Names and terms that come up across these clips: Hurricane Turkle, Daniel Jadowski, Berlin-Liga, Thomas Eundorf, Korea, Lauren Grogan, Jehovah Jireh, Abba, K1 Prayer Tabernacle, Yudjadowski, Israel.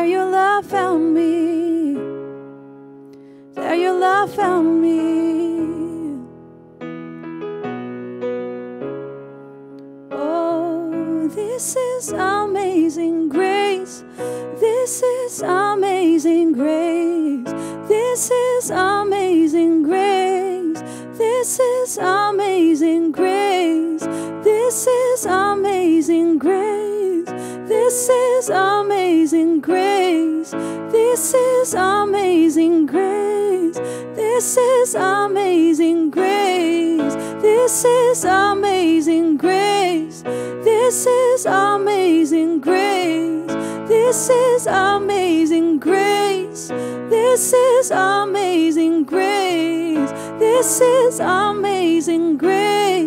There your love found me. There your love found me. Oh, this is amazing grace. This is amazing grace. This is amazing grace. This is amazing grace. This is amazing grace. This is amazing grace. This is amazing grace. This is amazing grace. This is amazing grace. This is amazing grace. This is amazing grace. This is amazing grace. This is amazing grace.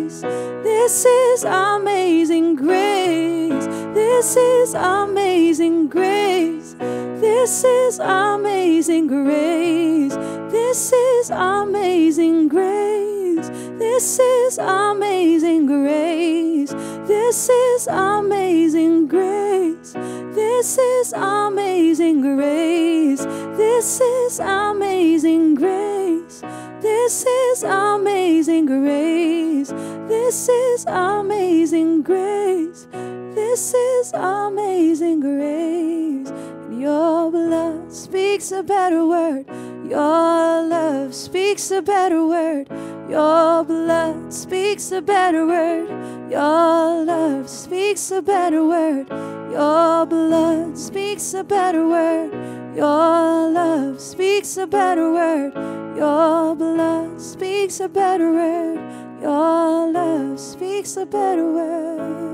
This is amazing grace. This is amazing grace. This is amazing grace. This is amazing grace. This is amazing grace. This is amazing grace. This is amazing grace. This is amazing grace. This is amazing grace. This is amazing grace. This is amazing grace. Your blood speaks a better word. Your love speaks a better word. Your blood speaks a better word. Your love speaks a better word. Your blood speaks a better word. Your love speaks a better word. Your blood speaks a better word. Your love speaks a better word.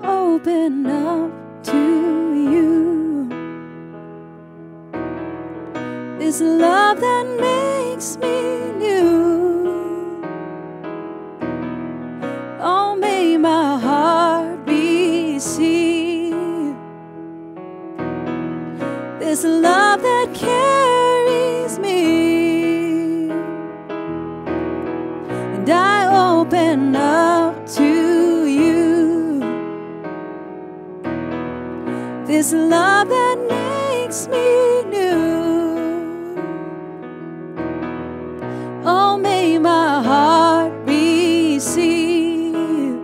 Open up to you, this love that makes me new. Oh, may my heart receive this love that carries me, and I open up to this love that makes me new. Oh, may my heart receive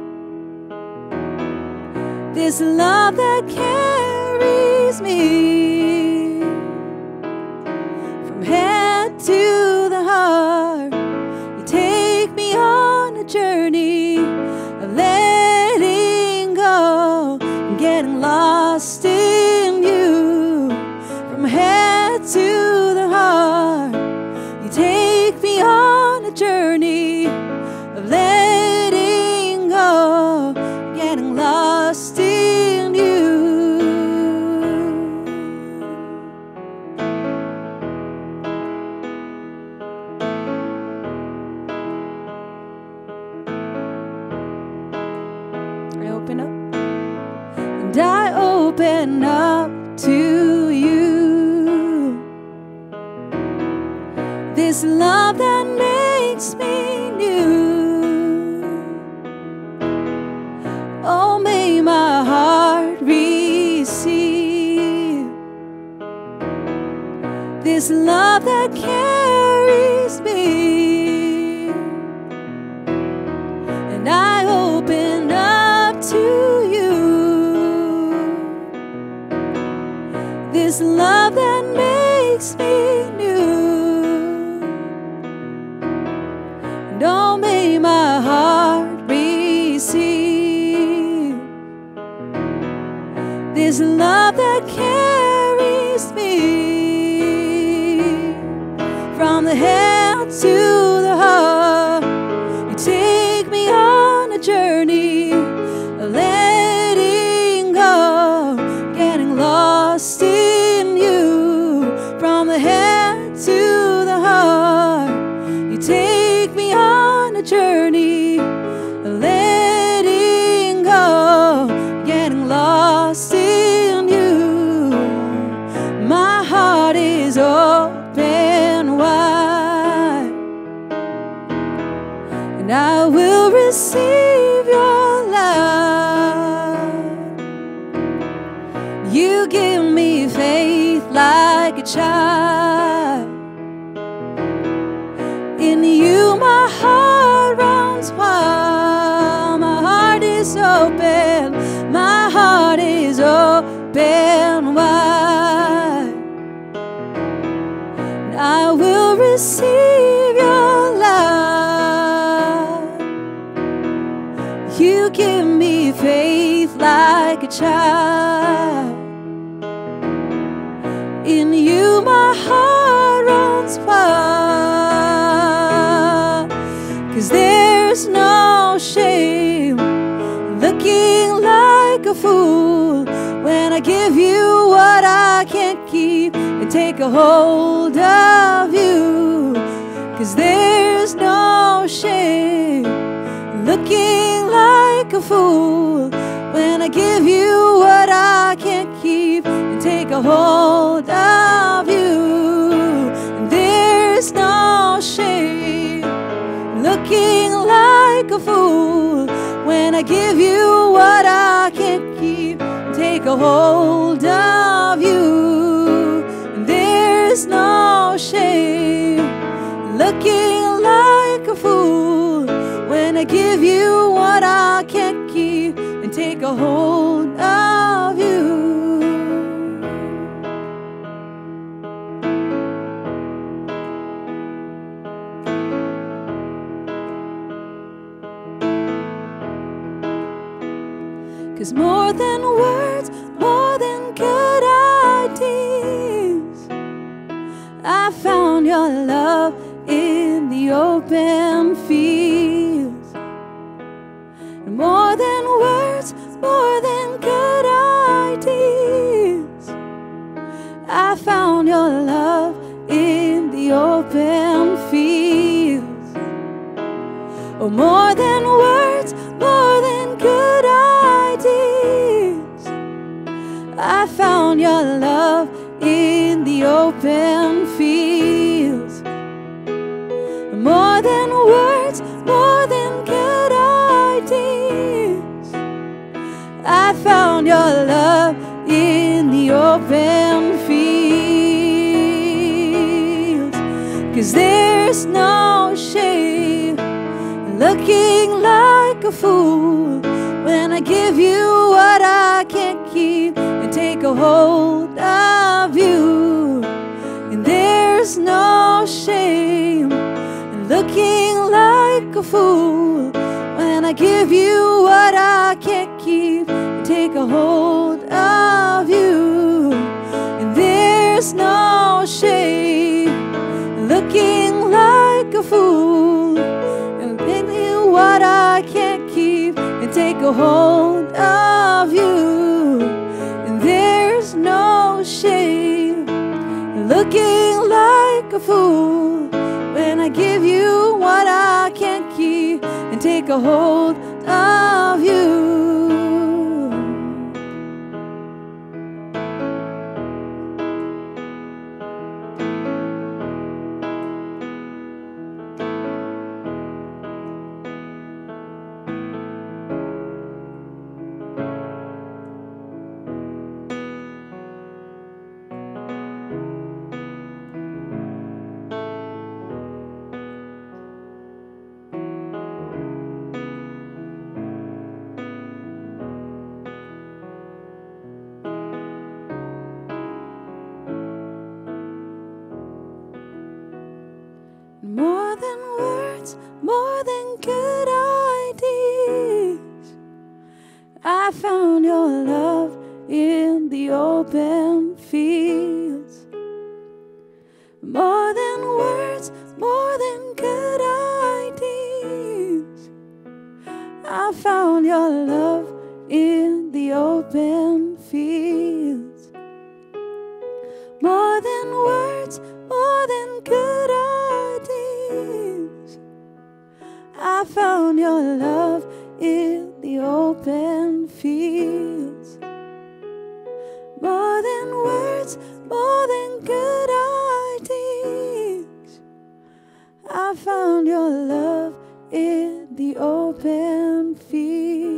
this love that carries me from head to the heart. You take me on a journey of letting go and getting lost in to the heart. You take me on a journey of letting go, getting lost in you. I open up, and I open up to you. This love that makes me new. Oh, may my His love that carries me, and I open up to you this love that makes me new. Don't make my heart receive this love that carries me. From the head to the heart, you take me on a journey of letting go, getting lost in you. From the head to the heart, you take me on a journey of letting go, getting lost in you. My heart is open, and I will receive your love. You give me faith like a child. In you my heart runs wild. My heart is open. My heart is open wide. And I will receive your love. You give me faith like a child. In you my heart runs wild. 'Cause there's no shame looking like a fool when I give you what I can't keep and take a hold of you. 'Cause there's no shame looking like a fool when I give you what I can't keep and take a hold of you. And there's no shame looking like a fool when I give you what I can't keep and take a hold of you. And there's no shame looking like a fool when I give you what I can't keep and take a hold of you. Cause more than words, more than good ideas, I found your love in the open fields. And more than words, more than good ideas, I found your love in the open fields. Oh, more than words, more than good ideas, I found your love in the open fields. More than words, more than good ideas, I found your love in the open fields. 'Cause there's no shame looking like a fool when I give you what I can't keep and take a hold of you. And there's no shame looking like a fool when I give you what I can't keep and take a hold of you. And there's no shame looking like a fool and give you what I can't keep and take a hold of you. And there's no shame looking like a fool when I give you what I can't keep and take a hold of you. more than good ideas. I found your love in the open fields. More than words, more than good ideas. I found your love in the open fields. More than words, more than good ideas. I found your love in the open fields. More than words, more than good ideas. I found your love in the open fields.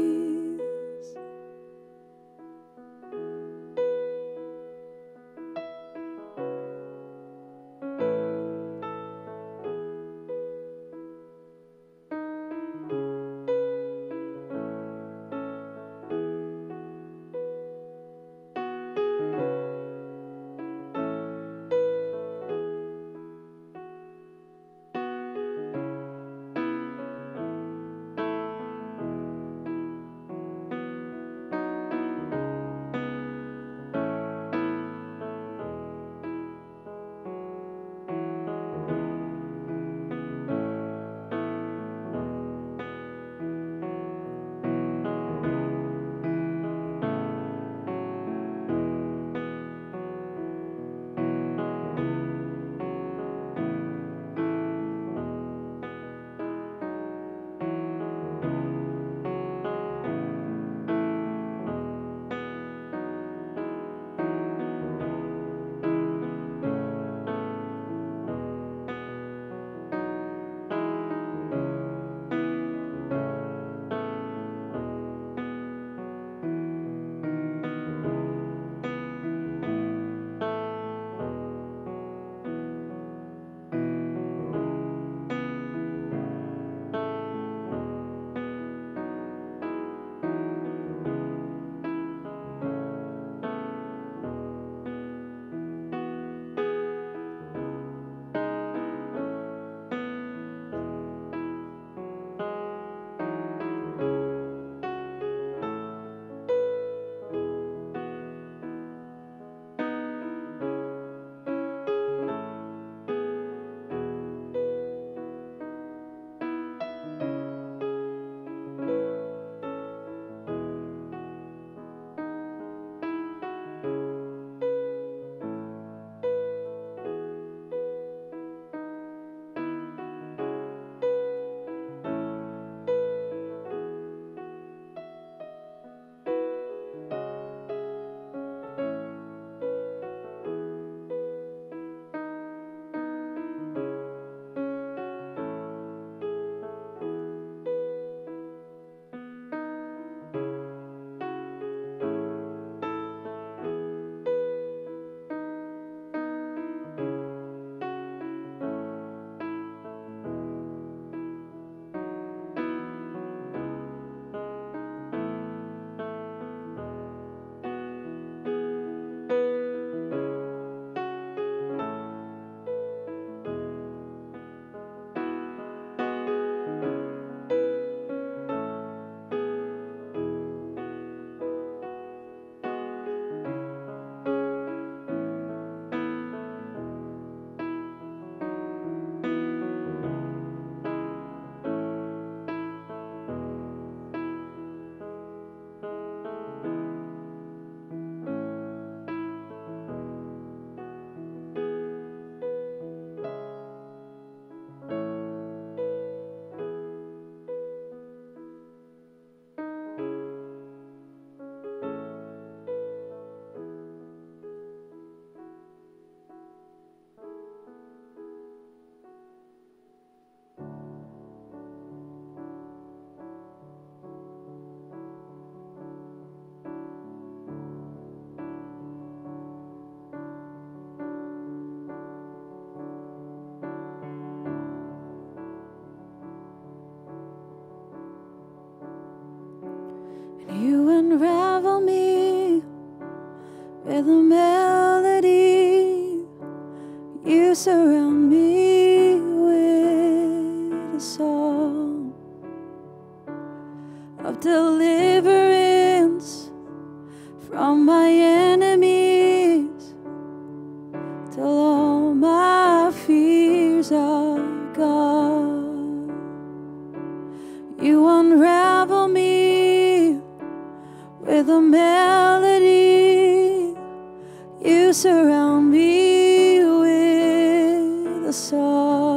Unravel me with a melody you surround me with. a song of deliverance from my enemies, till all my fears are gone. You unravel me with a melody, you surround me with a song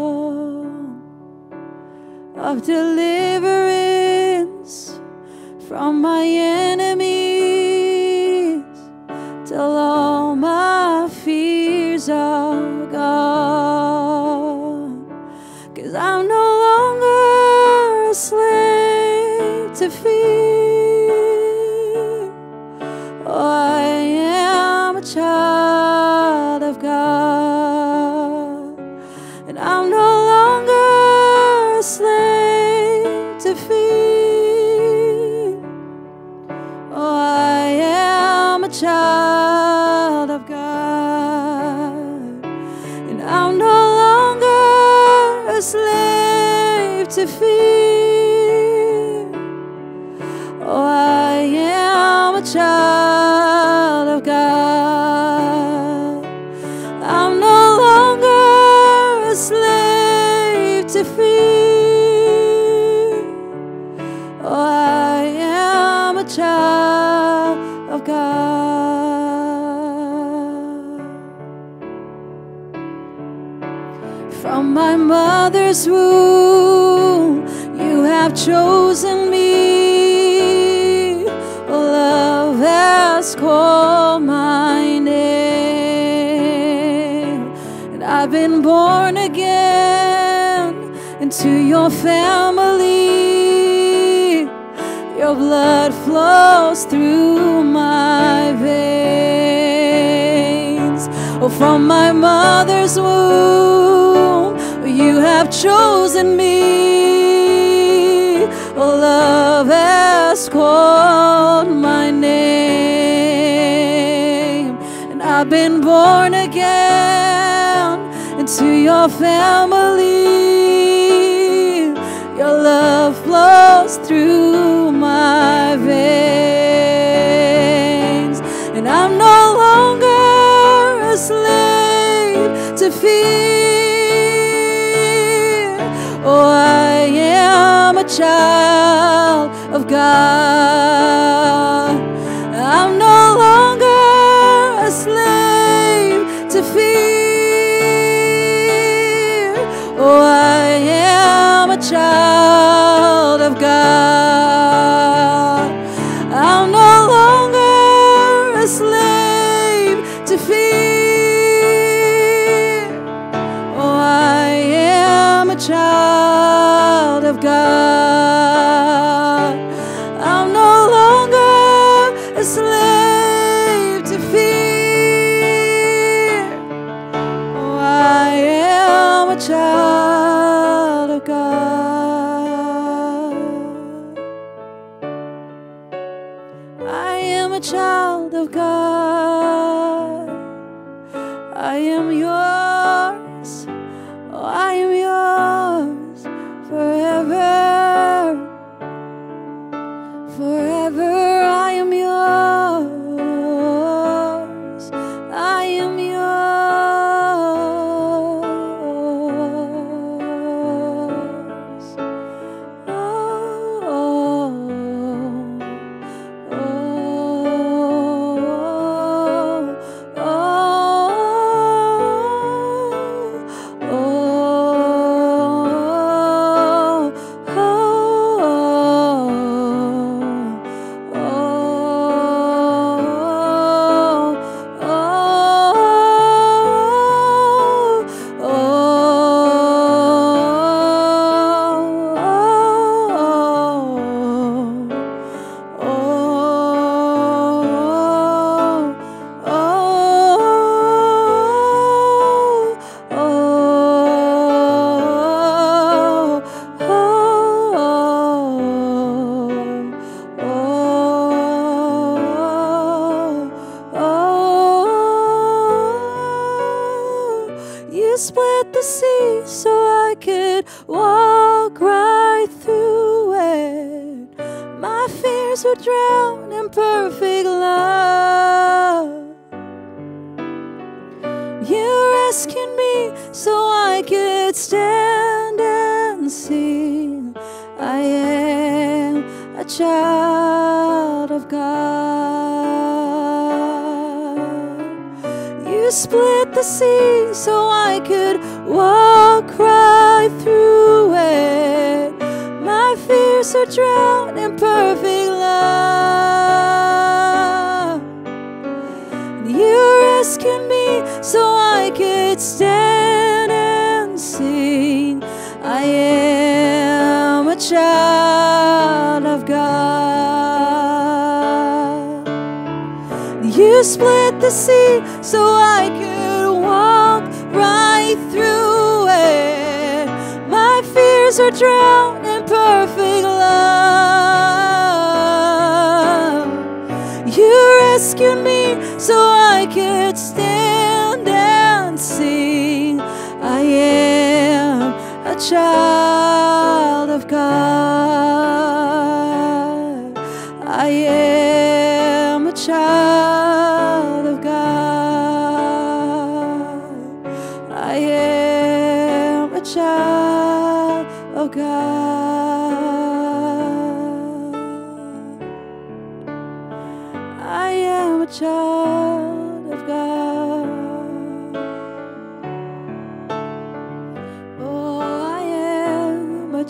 of deliverance from my enemies, till all my fears are gone. 'Cause I'm no longer a slave to fear. Oh, I am a child of God, and I'm no longer a slave to fear. Oh, I am a child of God, and I'm no longer a slave to fear. Oh, I am a child of God. I'm no longer a slave to fear. Oh, I am a child of God. From my mother's womb, you have chosen me. Love has called my name, and I've been born again into your family. Your blood flows through my veins. Oh, from my mother's womb, you have chosen me. Oh, love has called my name, and I've been born again into your family. Your love flows through my veins, and I'm no longer a slave to fear. Oh, I am a child of God. I'm no longer a slave to fear. Oh, I am a child of God. I'm no longer a slave to fear. Oh, I am a child of God. I'm no longer a slave to fear. Oh, I am a child of God. I am a child of God. I am yours. Oh, I am yours forever. Forever I am yours. I am yours. Split the sea so I could walk drown in perfect love. You rescued me so I could stand and sing, I am a child of God. You split the sea so I could walk right through it. My fears are drowned in perfect love. You rescued me so I could stand and sing, I am a child of God. You split the sea so I could walk right through it. My fears are drowned in perfect love. You rescued me so I could stand and sing, I am a child of God. I am a child of God. I am a child of God. I am a child.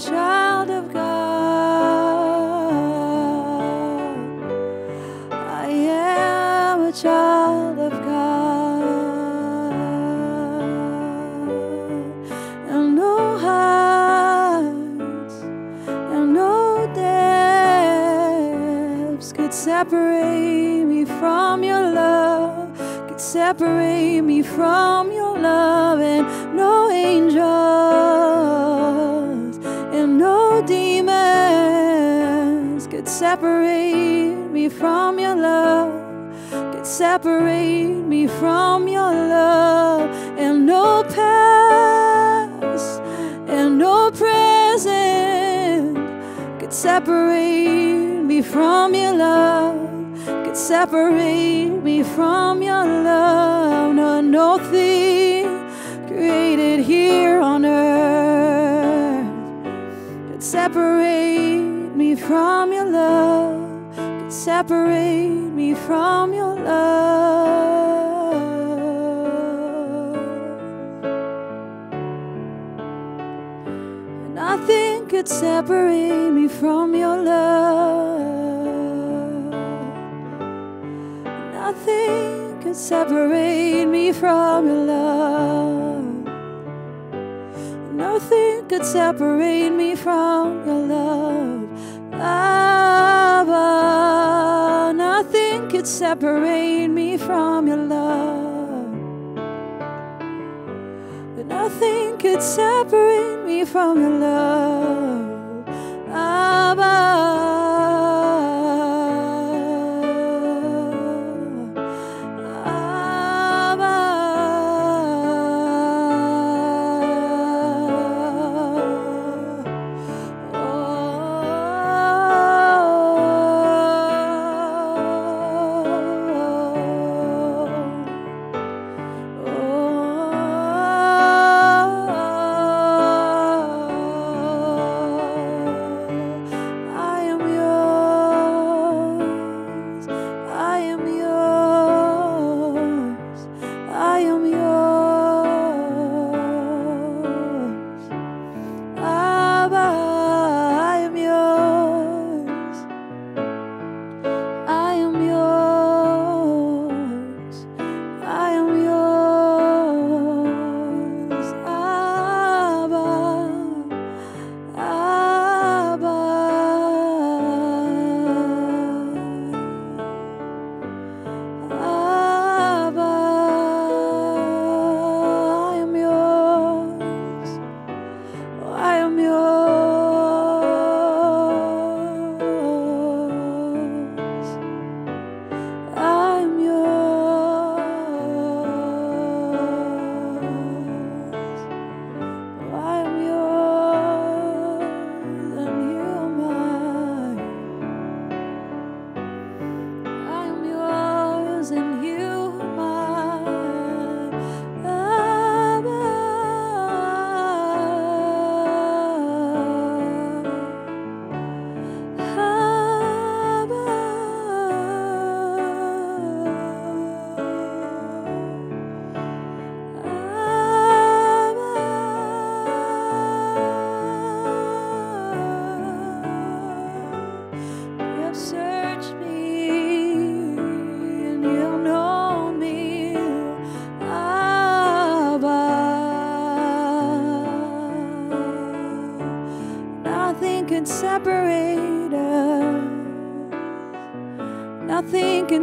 Child of God, I am a child of God, and no depths could separate me from your love, could separate me from your love, and no angel. No demons could separate me from your love, could separate me from your love, and no past and no present could separate me from your love, could separate me from your love. No, no thing created here on earth could separate me from your love, could separate me from your love. Nothing could separate me from your love. Nothing could separate me from your love. Nothing could separate me from your love, Abba. Nothing could separate me from your love. Nothing could separate me from your love, Abba.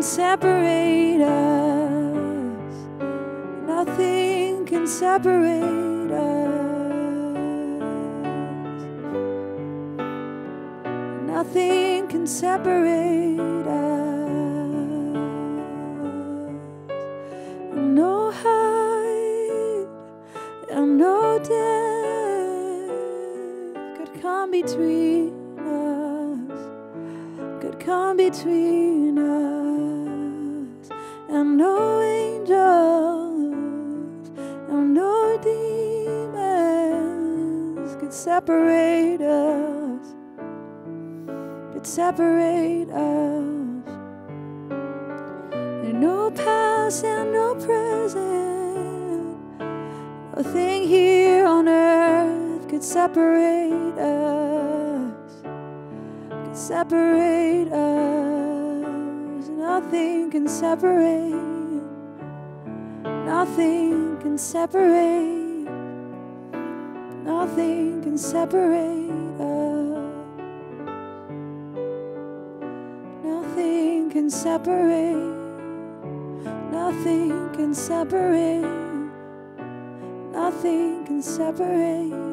separate us. Nothing can separate us. Nothing can separate us. No height and no death could come between us. Could come between us. And no angels and no demons could separate us, could separate us. And no past and no present, nothing here on earth could separate us, could separate us. Nothing can separate, nothing can separate, nothing can separate us, nothing can separate, nothing can separate, nothing can separate.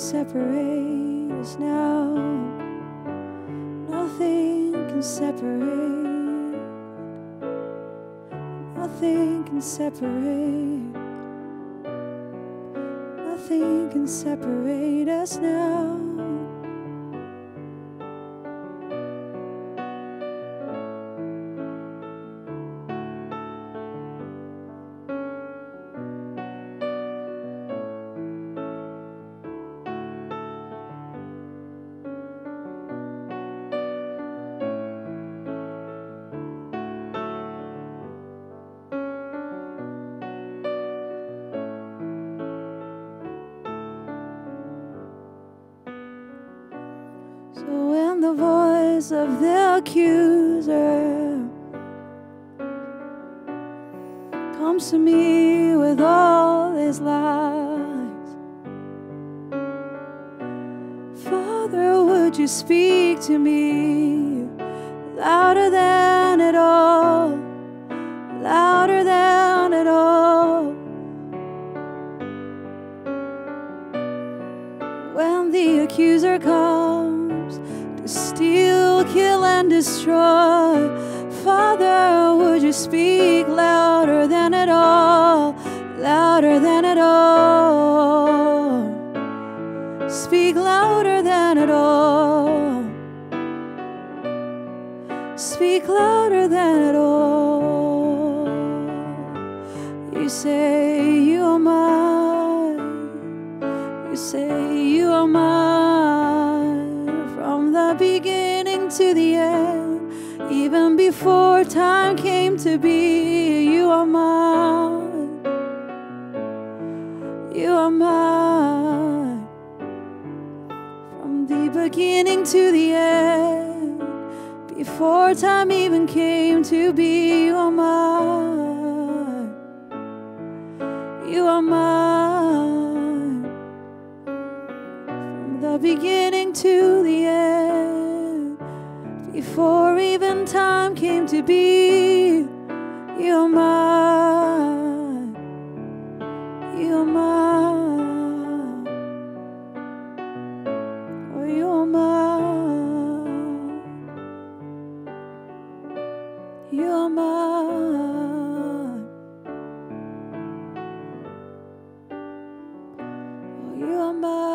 Separate us now. Nothing can separate. Nothing can separate. Nothing can separate us now. Of the accuser comes to me with all his lies, Father, would you speak to me louder than it all, louder than it all. When the accuser comes to steal, kill and destroy, Father, would you speak louder than it all, louder than it all. Speak louder than it all. Speak speak louder than it all. You say you are mine. You say you are mine. From the beginning to the end, even before time came to be, you are mine. You are mine. From the beginning to the end, before time even came to be, you are mine. You are mine. From the beginning to the end, before even time came to be, you are mine. You are mine. Oh, you are mine. You're mine. Oh, you're mine.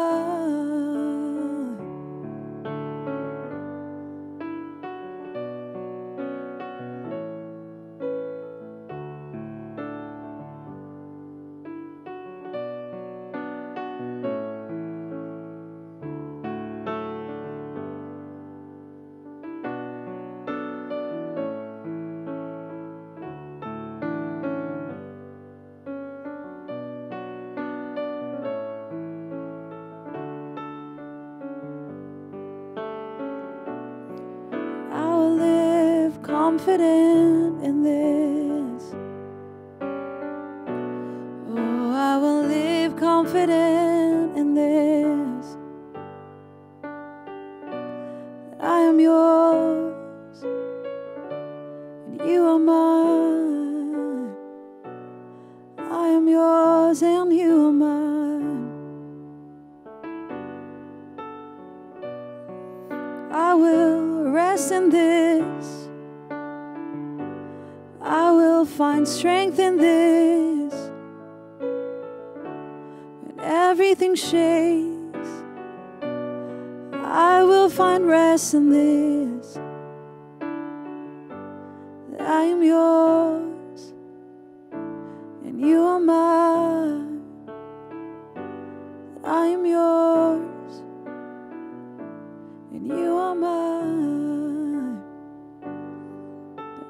Confident in this. Oh, I will live confident in this. I am yours, and you are mine. I am yours, and you are mine. I will rest in this. I will find strength in this. When everything shakes, I will find rest in this. I am yours, and you are mine. I am yours, and you are mine.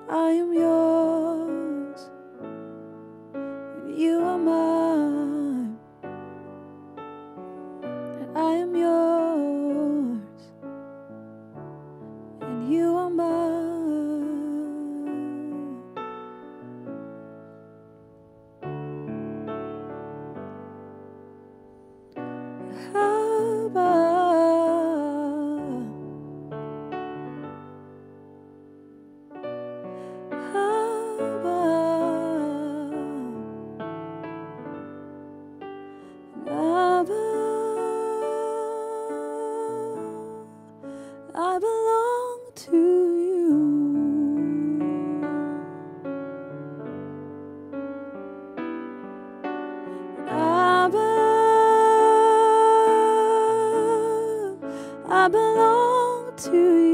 I am yours. You are mine. I am yours, and you are mine. I belong to you. I belong to you. I belong to you.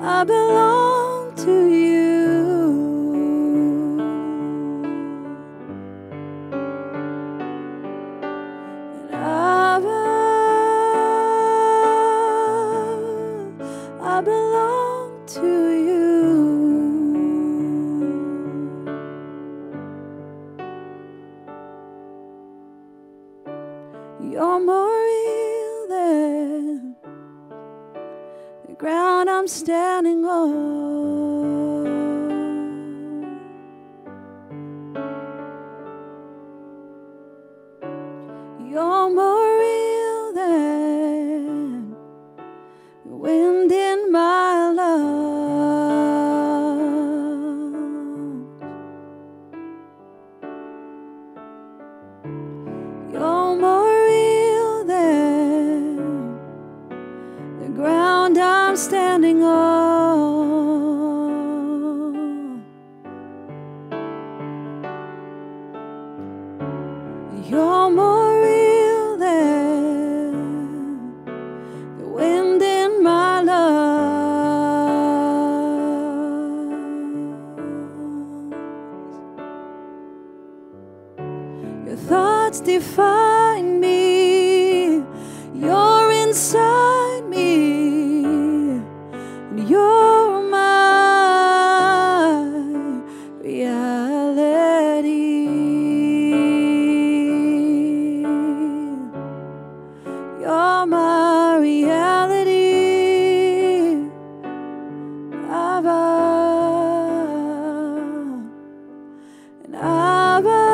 I belong to you. You're more real than the ground I'm standing on. You're more real than the wind in my love. You're more real than the ground I'm standing on. define me. You're inside me, and you're my reality. You're my reality, Abba, and Abba.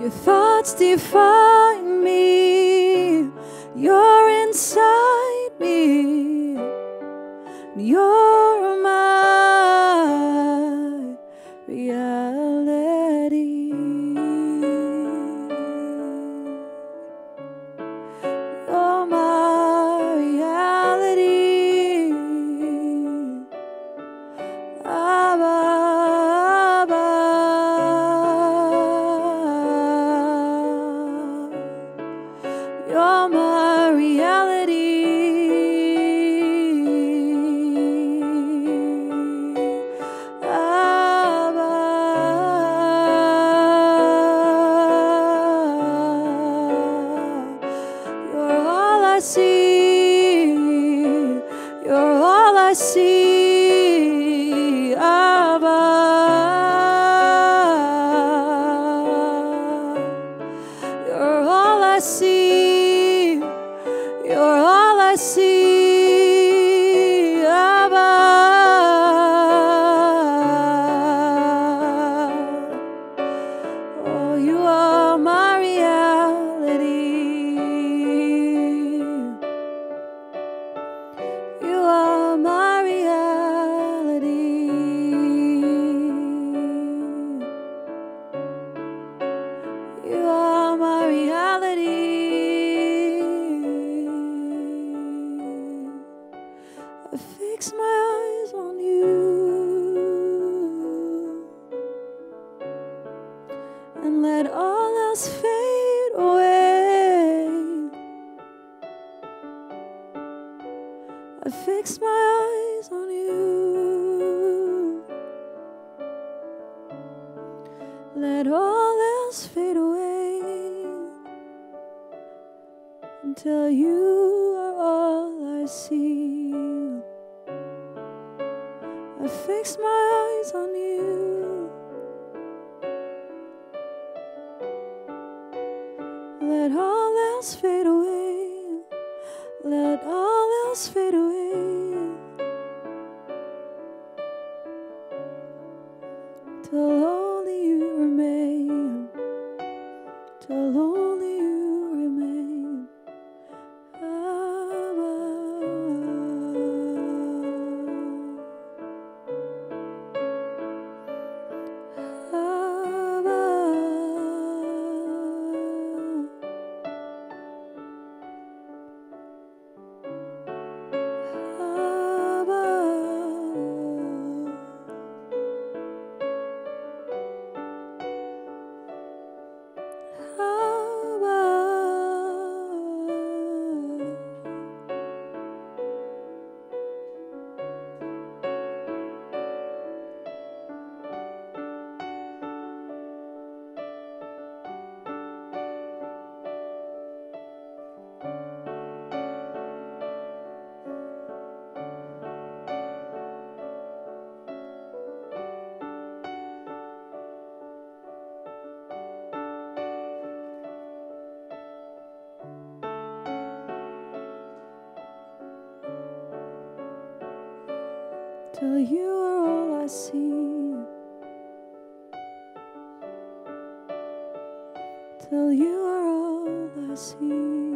Your thoughts define me, you're inside me, you're my reality. You're my reality, Abba. Let all else fade away until you are all I see. I fix my eyes on you. Let all else fade away. Let all else fade away till all till you are all I see, till you are all I see.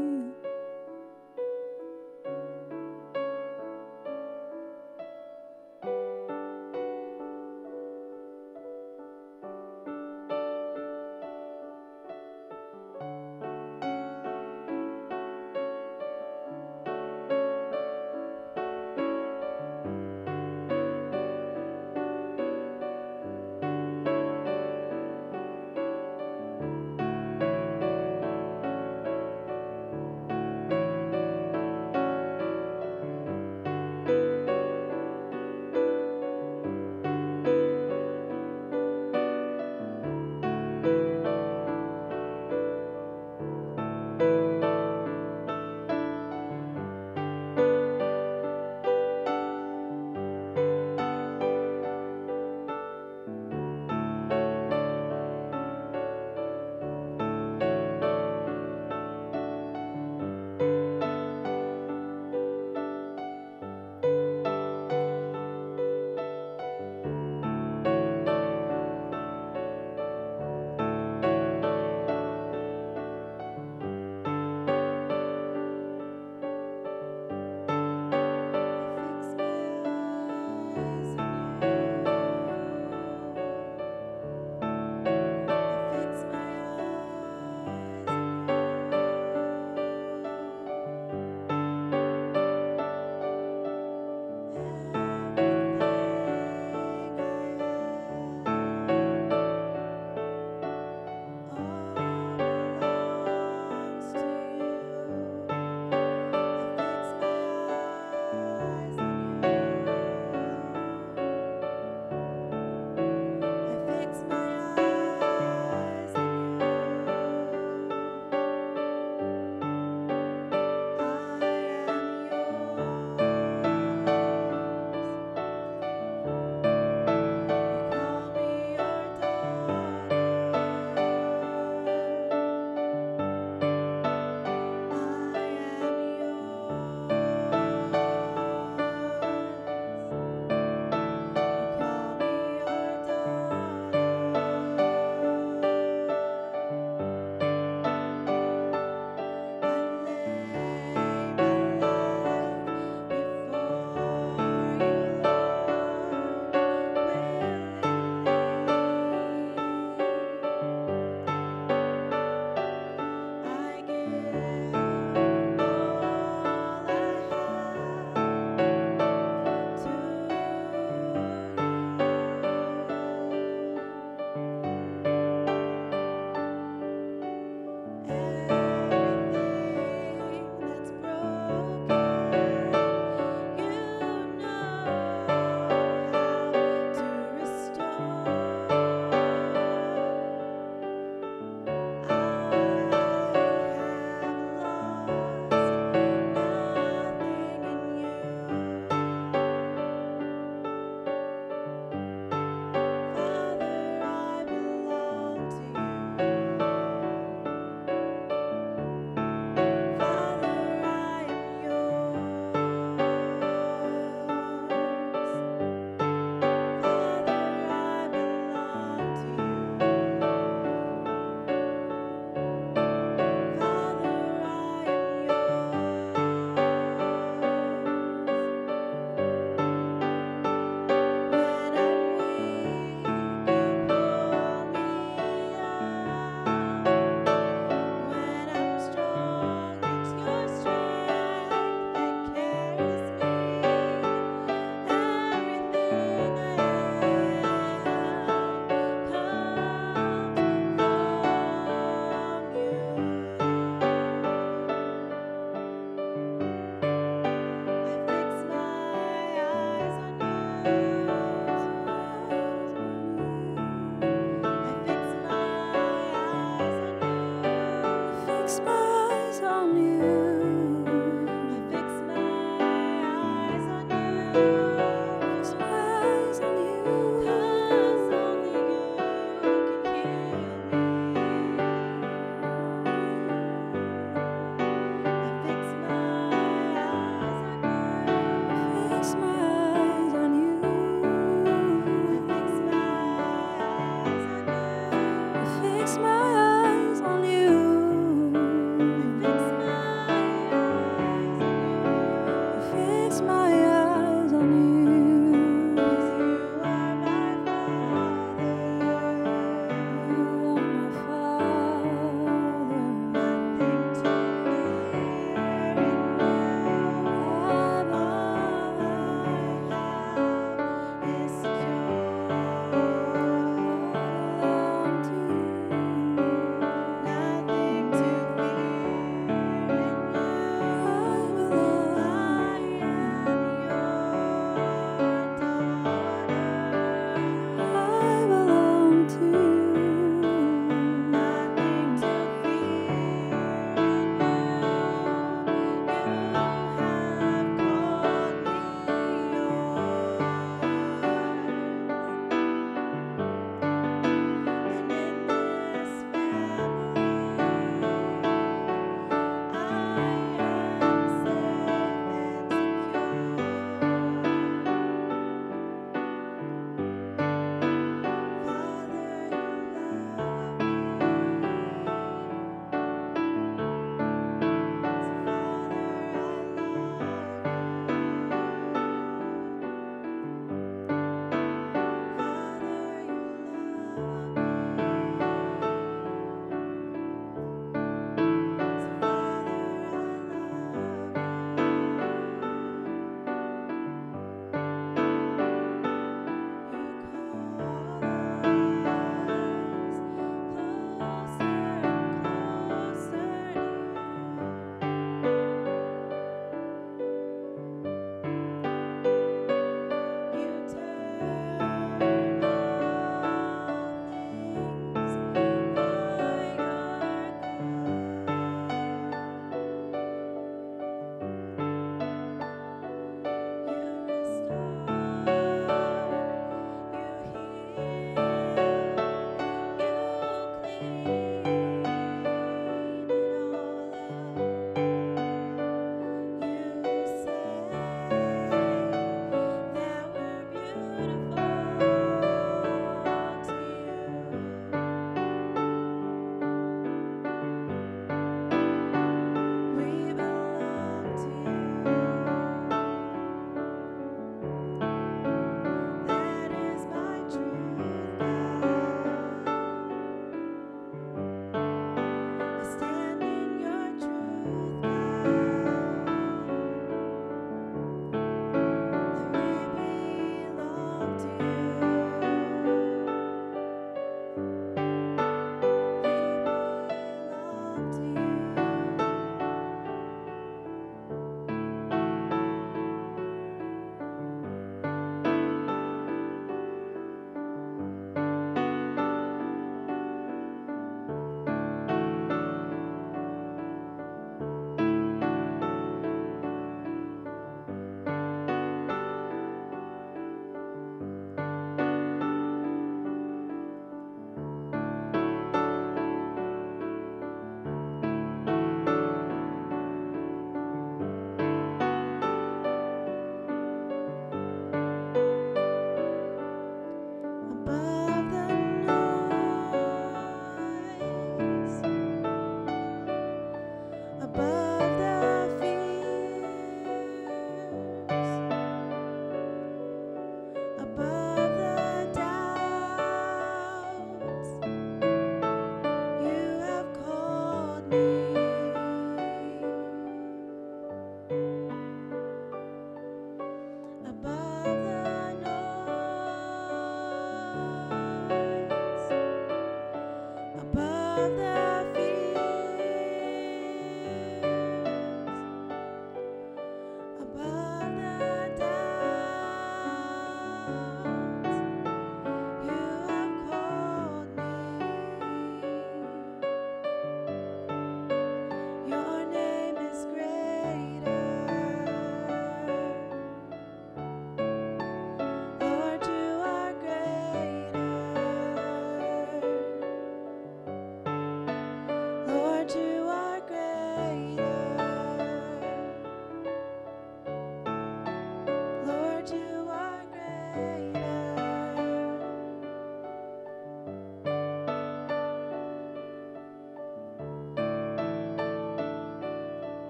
My eyes on you.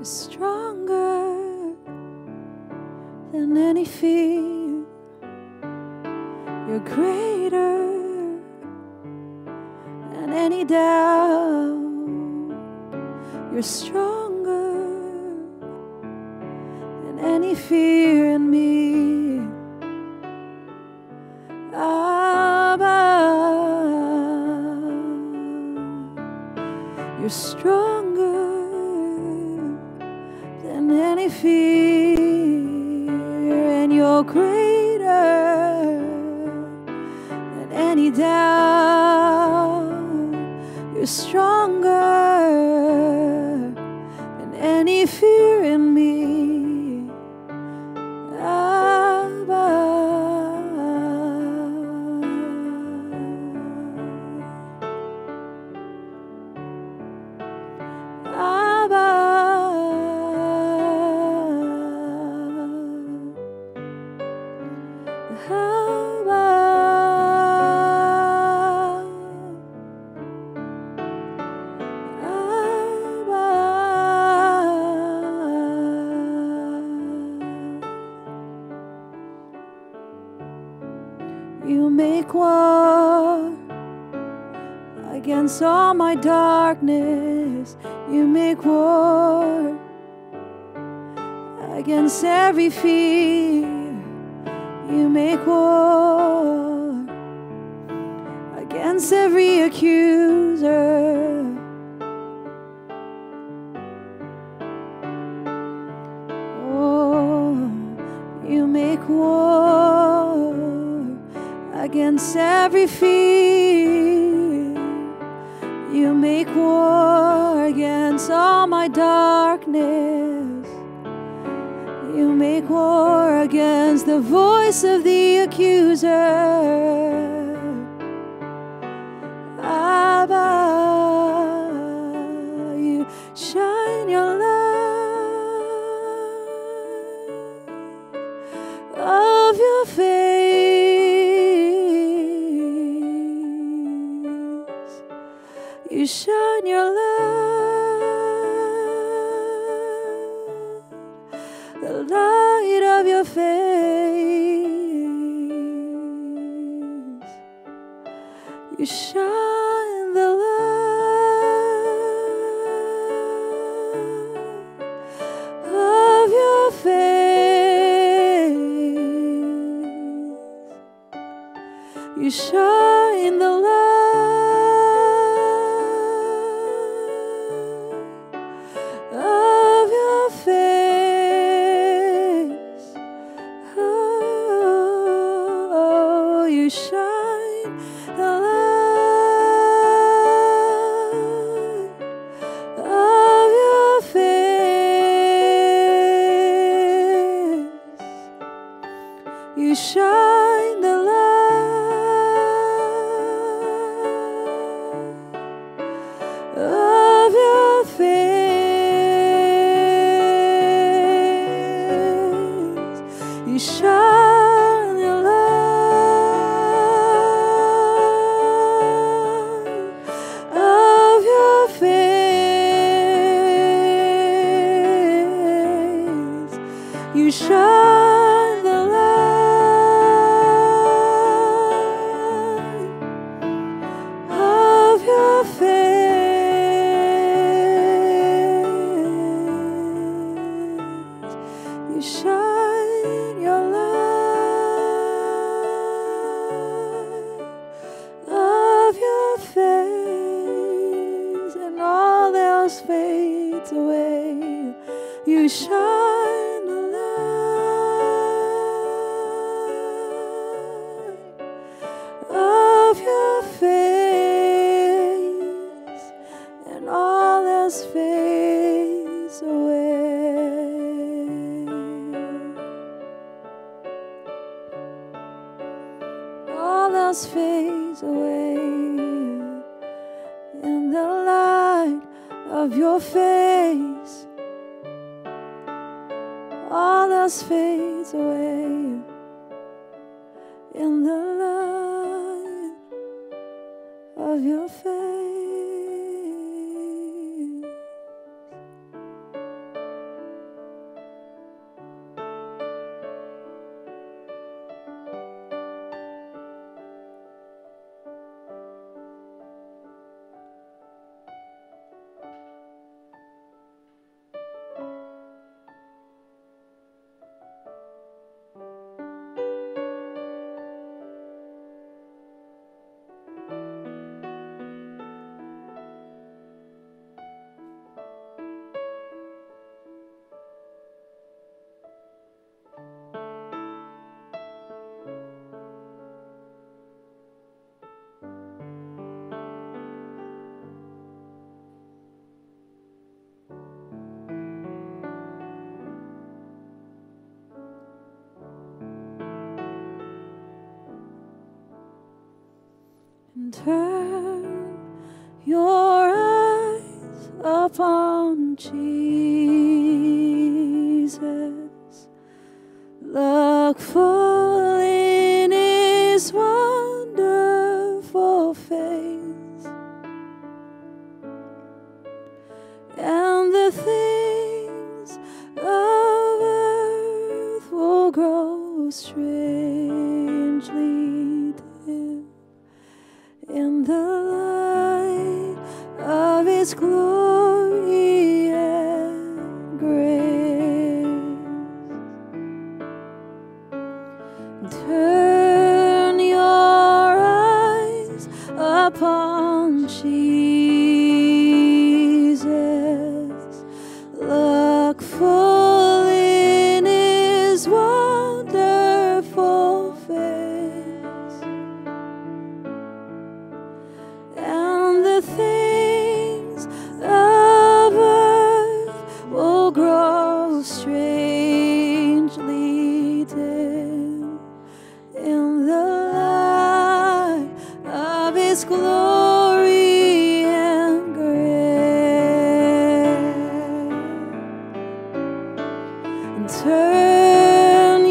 is stronger than any fear. You're greater than any doubt. You're stronger than any fear in me. Abba, you're stronger than any fear, and you're greater than any doubt. You're stronger than any fear in me. You make war against all my darkness. You make war against every fear. You make war against every accuser. Oh, you make war against every fear. You make war against all my darkness. You make war against the voice of the accuser. Abba, you shine your light of your face. You shine your light, the light of your face. You shine the light of your face. You shine the light fades away in the light of your face. All else fades away in the light of your face. turn your eyes upon Jesus. Look full in his wonderful face, and the things of earth will grow strangely. In the light of his glory and grace, turn your eyes upon Jesus. Look full in his wonderful face, and the things of earth will grow strangely dim in the light of his glory and grace. Turn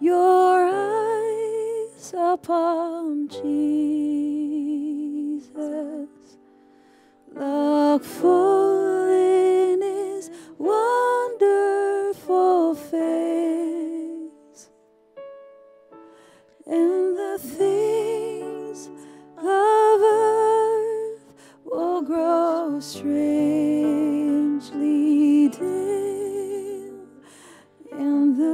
your eyes upon Jesus. Look full in his wonderful face, and the things of earth will grow strangely dim in the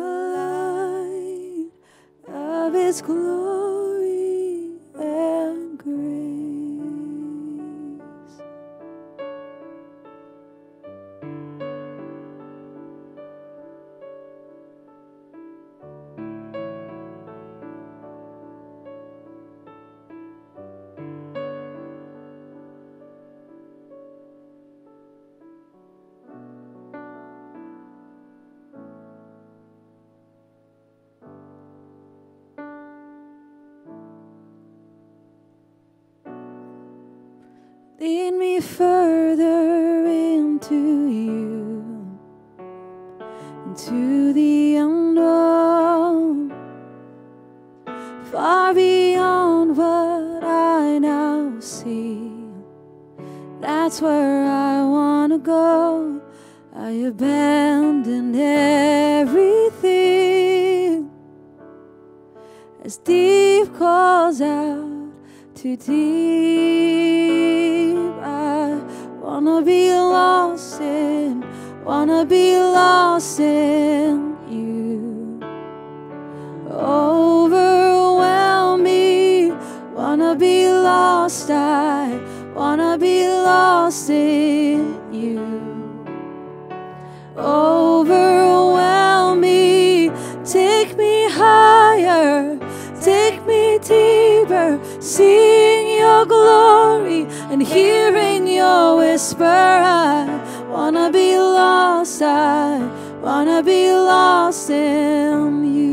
light of his glory. His glory and grace, in the light of his glory and grace. Turn your eyes upon Jesus. Look full in his wonderful face, and the things of earth will grow strangely dim in the light of his glory and grace. Lead me further into you, into the unknown, far beyond what I now see. That's where I want to go. I abandon everything as deep calls out to deep. Wanna be lost in, wanna be lost in you. Overwhelm me, wanna be lost, I wanna be lost in you. Overwhelm me, seeing your glory and hearing your whisper. I wanna be lost, I wanna be lost in you.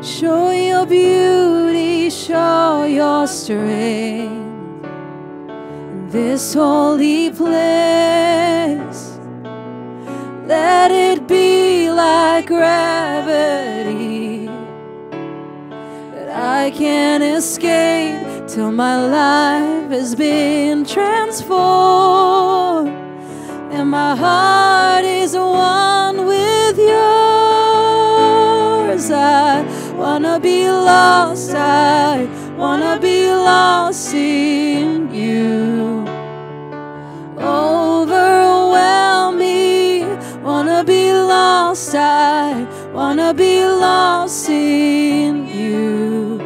Show your beauty, show your strength, this holy place. Let it be like gravity, that I can't escape till my life has been transformed and my heart is one with yours. I wanna be lost, I wanna be lost in you. Overwhelm me, wanna be lost, I wanna be lost in you.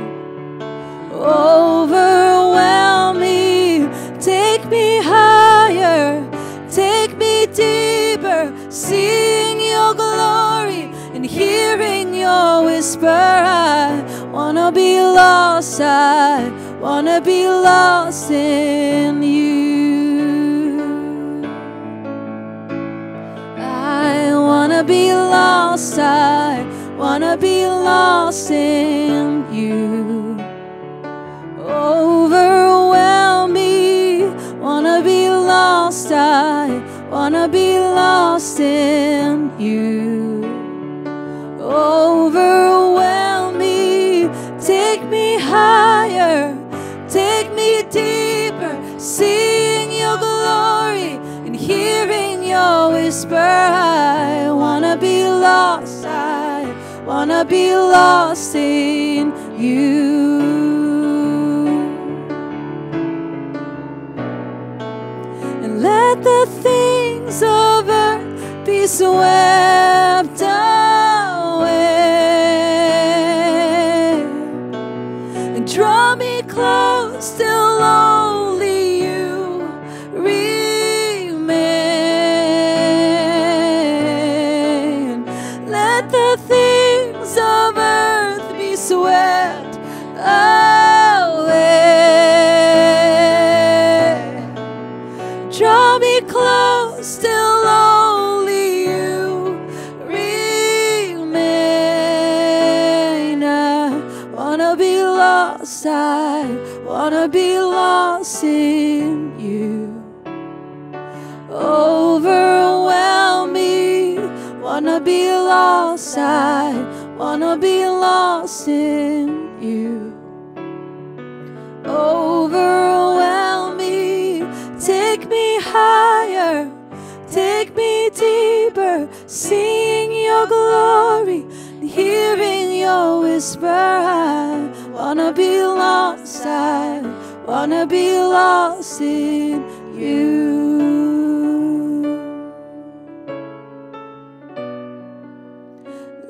Overwhelm me, take me higher, take me deeper, seeing your glory and hearing your whisper. I wanna be lost, I wanna be lost in you. I wanna be lost, I wanna be lost in you. Overwhelm me, wanna be lost, I wanna be lost in you. Overwhelm me, take me higher, take me deeper, seeing your glory and hearing your whisper. I wanna be lost, I wanna be lost in you. And let the things of earth be swept away, and draw me close till only you remain. Swept away, draw me close till only you remain. I wanna be lost, I wanna be lost in you. Overwhelm me, wanna be lost, I wanna be lost in you. Overwhelm me, take me higher, take me deeper, seeing your glory, hearing your whisper. I wanna be lost, I wanna be lost in you.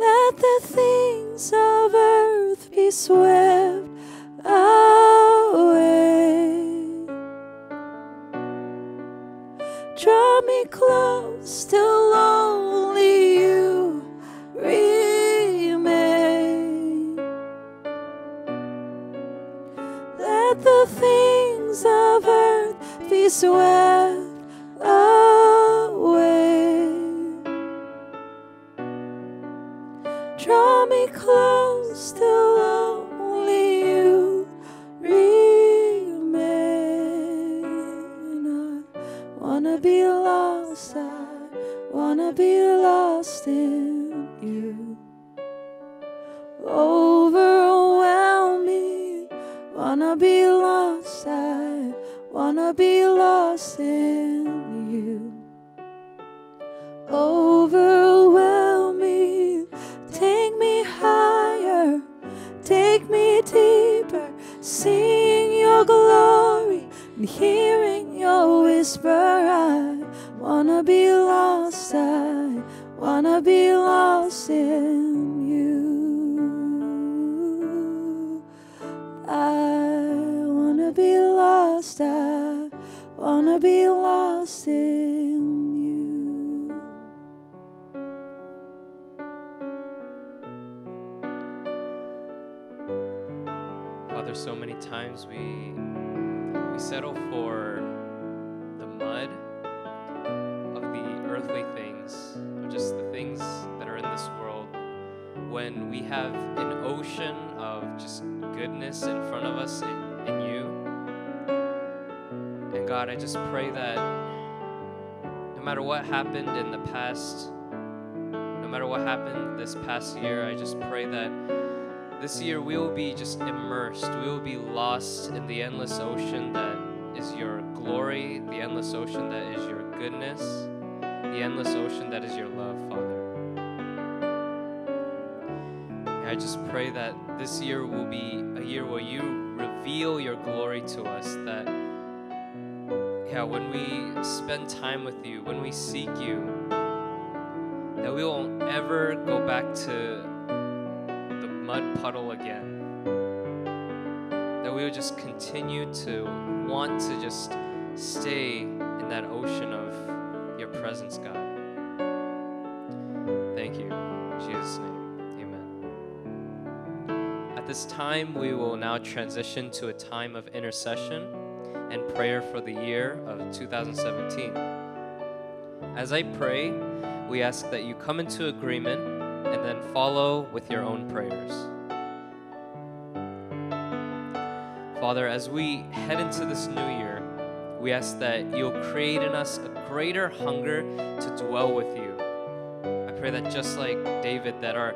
Let the things of earth be swept away, draw me close till only you remain. Let the things of earth be swept away, draw me close till only you remain. I wanna be lost, I wanna be lost in you. Overwhelm me, wanna be lost, I wanna be lost in you. Overwhelm me, take me higher, take me deeper, seeing your glory and hearing your whisper. I wanna be lost, I wanna be lost in you. I wanna be lost, I wanna be lost in you. Father, so many times we settle for the mud of the earthly things, or just the things that are in this world, when we have an ocean of just goodness in front of us in you. And God, I just pray that no matter what happened in the past, no matter what happened this past year, I just pray that this year we will be just immersed. We will be lost in the endless ocean that is your glory, the endless ocean that is your goodness, the endless ocean that is your love, Father. I just pray that this year will be a year where you reveal your glory to us, that when we spend time with you, when we seek you, that we won't ever go back to mud puddle again, that we would just continue to want to just stay in that ocean of your presence, God. Thank you. In Jesus' name, amen. At this time, we will now transition to a time of intercession and prayer for the year of 2017. As I pray, we ask that you come into agreement and then follow with your own prayers. Father, as we head into this new year, we ask that you'll create in us a greater hunger to dwell with you. I pray that just like David, that our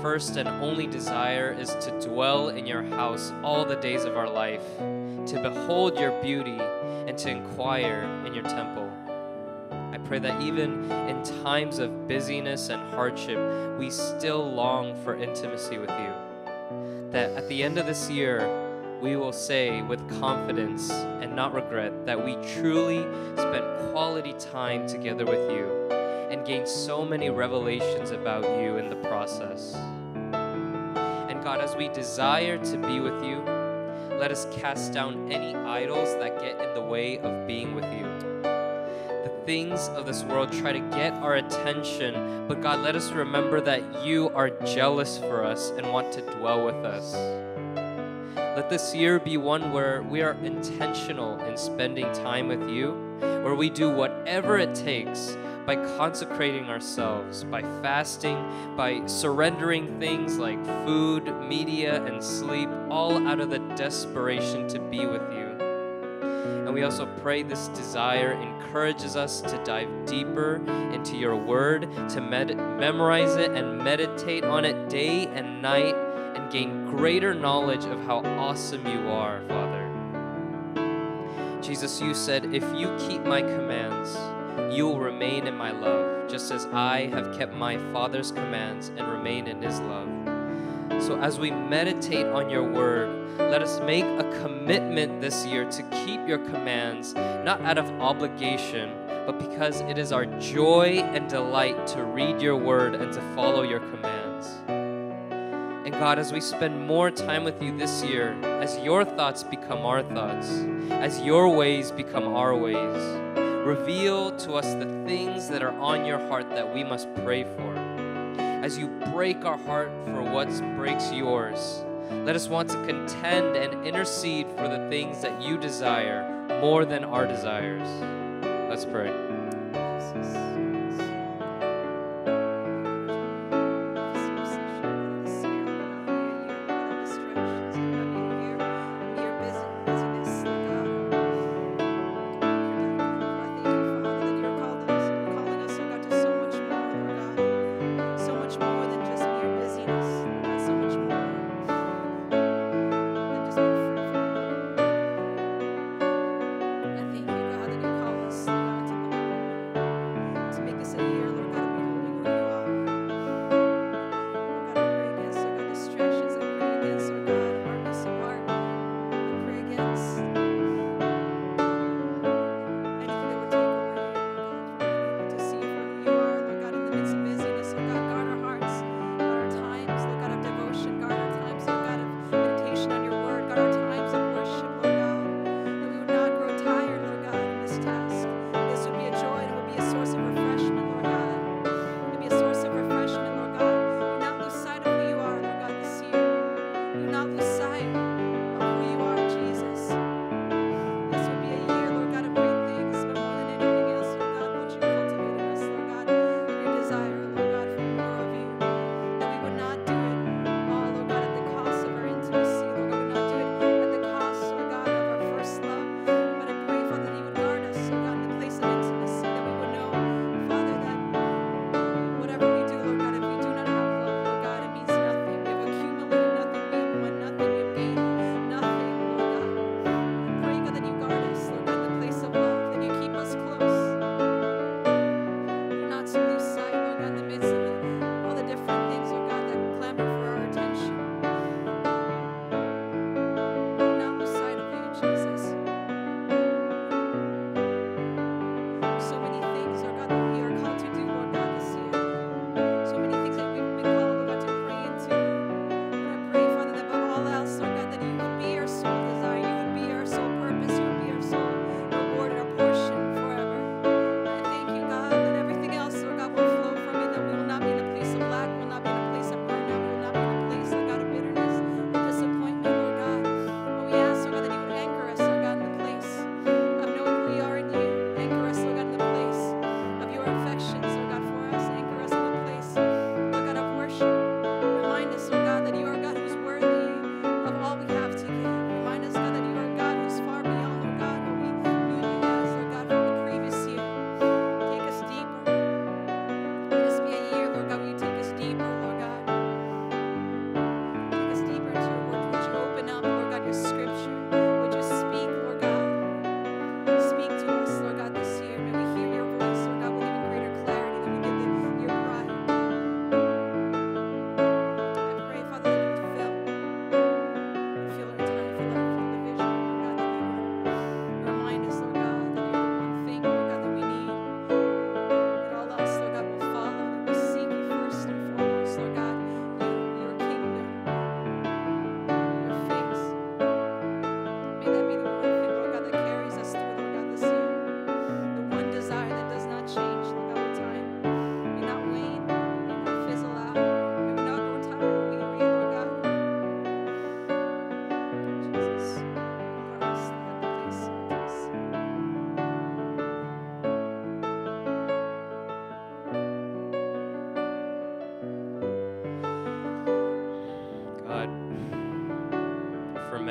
first and only desire is to dwell in your house all the days of our life, to behold your beauty and to inquire in your temple. I pray that even in times of busyness and hardship, we still long for intimacy with you. That at the end of this year, we will say with confidence and not regret that we truly spent quality time together with you and gained so many revelations about you in the process. And God, as we desire to be with you, let us cast down any idols that get in the way of being with you. Things of this world try to get our attention, but God, let us remember that you are jealous for us and want to dwell with us. Let this year be one where we are intentional in spending time with you, where we do whatever it takes by consecrating ourselves, by fasting, by surrendering things like food, media, and sleep, all out of the desperation to be with you. And we also pray this desire encourages us to dive deeper into your word, to memorize it and meditate on it day and night, and gain greater knowledge of how awesome you are, Father. Jesus, you said, if you keep my commands, you will remain in my love, just as I have kept my Father's commands and remain in his love. So as we meditate on your word, let us make a commitment this year to keep your commands, not out of obligation, but because it is our joy and delight to read your word and to follow your commands. And God, as we spend more time with you this year, as your thoughts become our thoughts, as your ways become our ways, reveal to us the things that are on your heart that we must pray for. As you break our heart for what breaks yours, let us want to contend and intercede for the things that you desire more than our desires. Let's pray.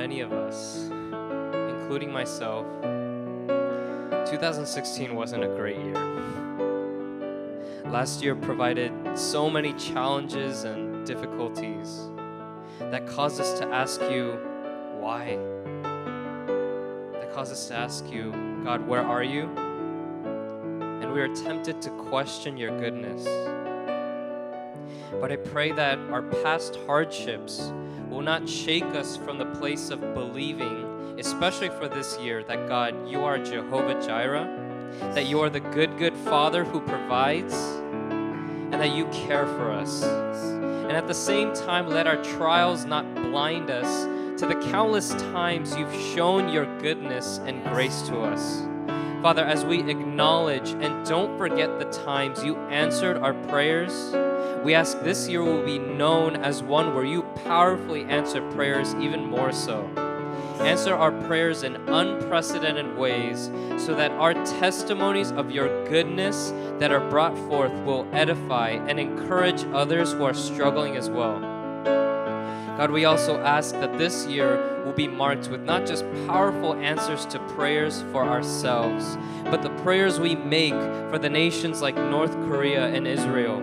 many of us, including myself, 2016 wasn't a great year. Last year provided so many challenges and difficulties that caused us to ask you, why? That caused us to ask you, God, where are you? And we are tempted to question your goodness. But I pray that our past hardships will not shake us from the place of believing, especially for this year, that God, you are Jehovah Jireh, that you are the good Father who provides, and that you care for us. And at the same time, let our trials not blind us to the countless times you've shown your goodness and grace to us. Father, as we acknowledge and don't forget the times you answered our prayers, we ask this year will be known as one where you powerfully answer prayers even more so. Answer our prayers in unprecedented ways so that our testimonies of your goodness that are brought forth will edify and encourage others who are struggling as well. God, we also ask that this year will be marked with not just powerful answers to prayers for ourselves, but the prayers we make for the nations like North Korea and Israel.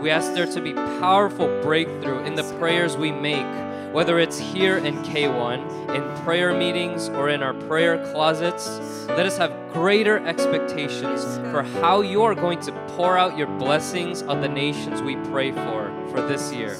We ask there to be powerful breakthrough in the prayers we make, whether it's here in K1, in prayer meetings, or in our prayer closets. Let us have greater expectations for how you are going to pour out your blessings on the nations we pray for this year.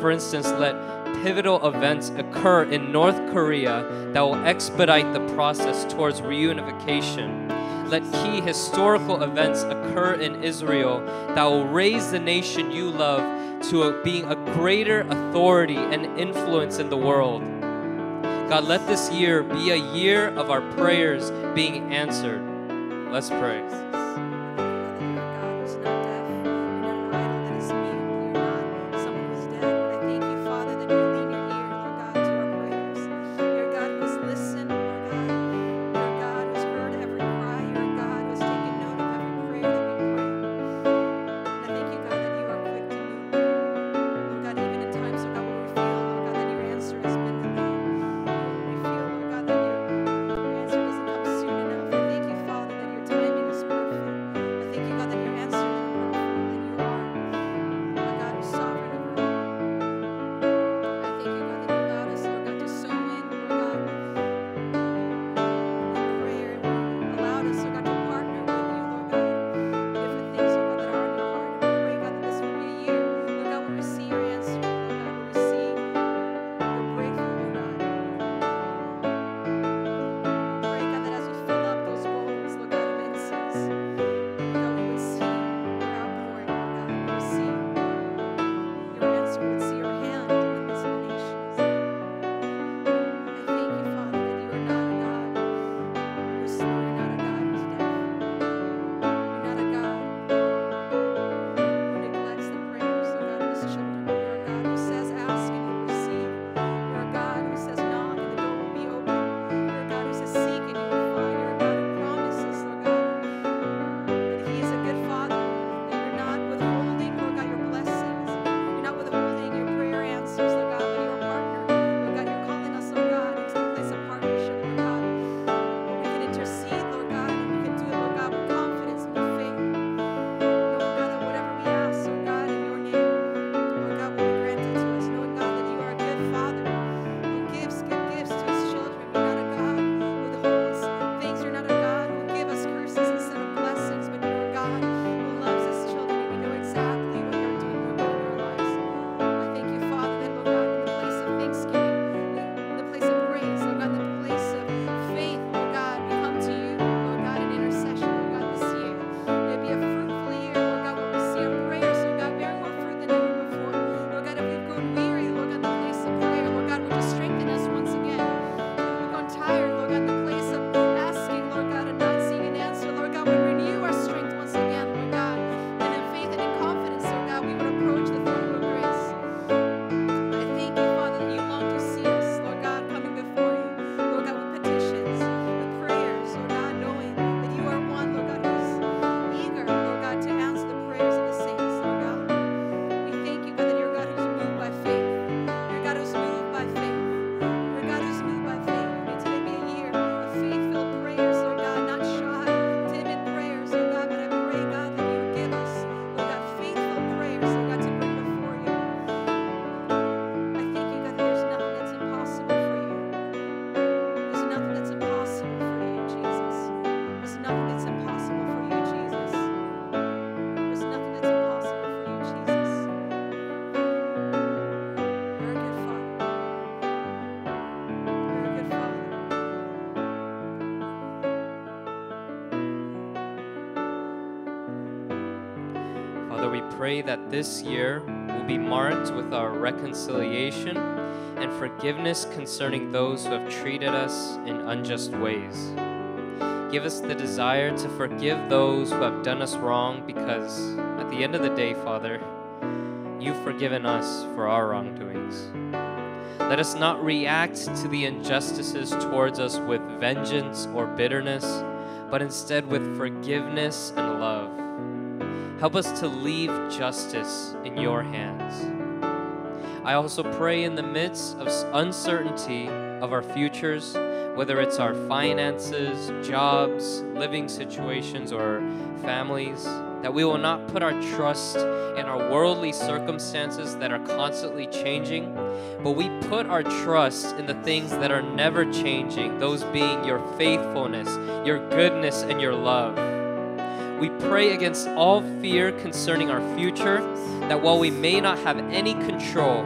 For instance, let pivotal events occur in North Korea that will expedite the process towards reunification. Let key historical events occur in Israel that will raise the nation you love to being a greater authority and influence in the world. God, let this year be a year of our prayers being answered. Let's pray. Father, we pray that this year will be marked with our reconciliation and forgiveness concerning those who have treated us in unjust ways. Give us the desire to forgive those who have done us wrong, because at the end of the day, Father, you've forgiven us for our wrongdoings. Let us not react to the injustices towards us with vengeance or bitterness, but instead with forgiveness and love. Help us to leave justice in your hands. I also pray in the midst of uncertainty of our futures, whether it's our finances, jobs, living situations, or families, that we will not put our trust in our worldly circumstances that are constantly changing, but we put our trust in the things that are never changing, those being your faithfulness, your goodness, and your love. We pray against all fear concerning our future, that while we may not have any control,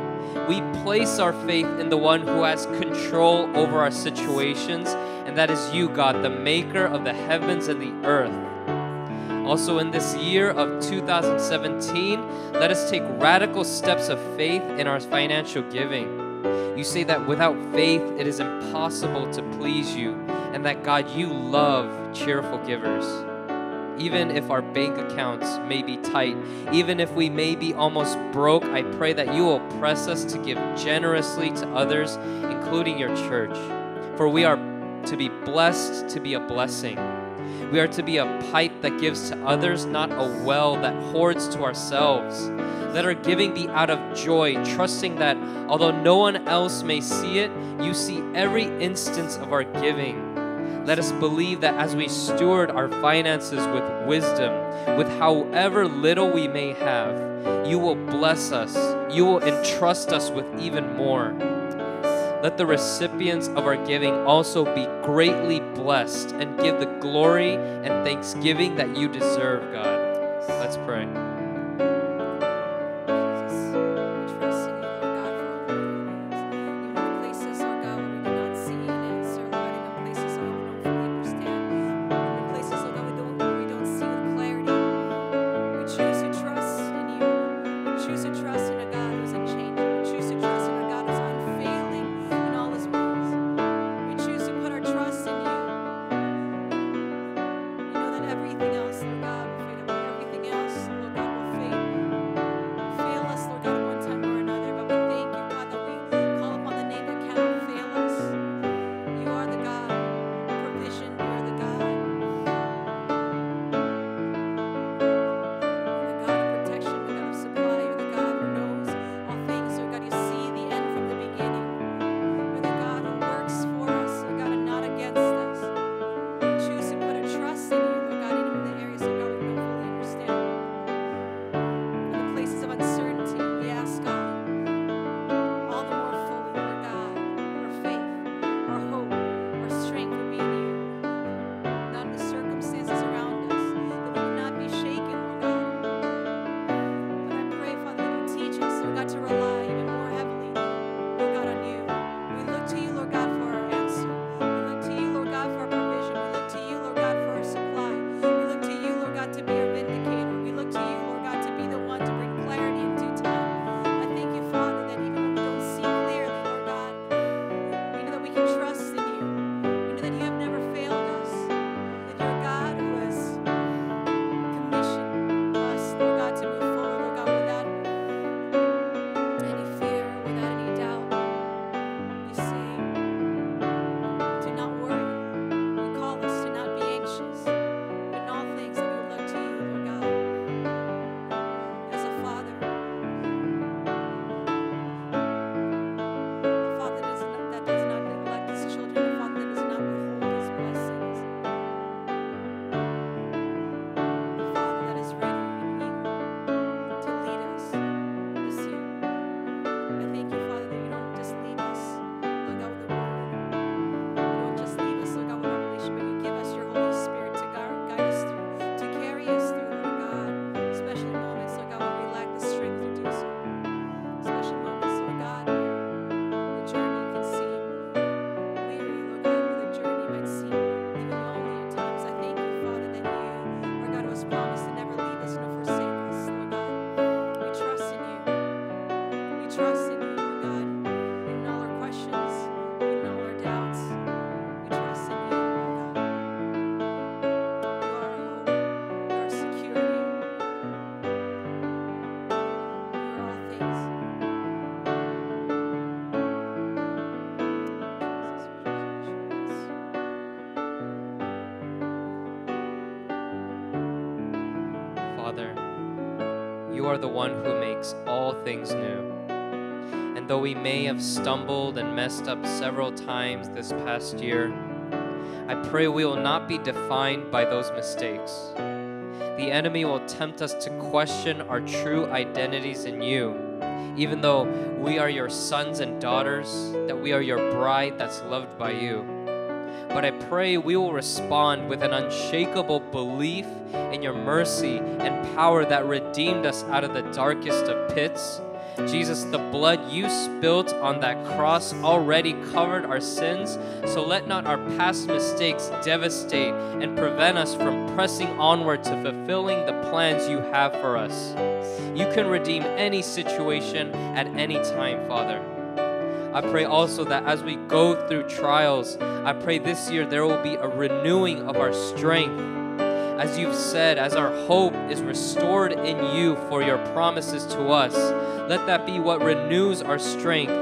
we place our faith in the one who has control over our situations, and that is you, God, the maker of the heavens and the earth. Also in this year of 2017, let us take radical steps of faith in our financial giving. You say that without faith, it is impossible to please you, and that, God, you love cheerful givers. Even if our bank accounts may be tight, even if we may be almost broke, I pray that you will press us to give generously to others, including your church. For we are to be blessed to be a blessing. We are to be a pipe that gives to others, not a well that hoards to ourselves. Let our giving be out of joy, trusting that although no one else may see it, you see every instance of our giving. Let us believe that as we steward our finances with wisdom, with however little we may have, you will bless us. You will entrust us with even more. Let the recipients of our giving also be greatly blessed and give the glory and thanksgiving that you deserve, God. Let's pray. Father, you are the one who makes all things new. And though we may have stumbled and messed up several times this past year, I pray we will not be defined by those mistakes. The enemy will tempt us to question our true identities in you, even though we are your sons and daughters, that we are your bride that's loved by you. But I pray we will respond with an unshakable belief in your mercy and power that redeemed us out of the darkest of pits. Jesus, the blood you spilt on that cross already covered our sins, so let not our past mistakes devastate and prevent us from pressing onward to fulfilling the plans you have for us. You can redeem any situation at any time, Father. I pray also that as we go through trials, I pray this year there will be a renewing of our strength. As you've said, as our hope is restored in you for your promises to us, let that be what renews our strength,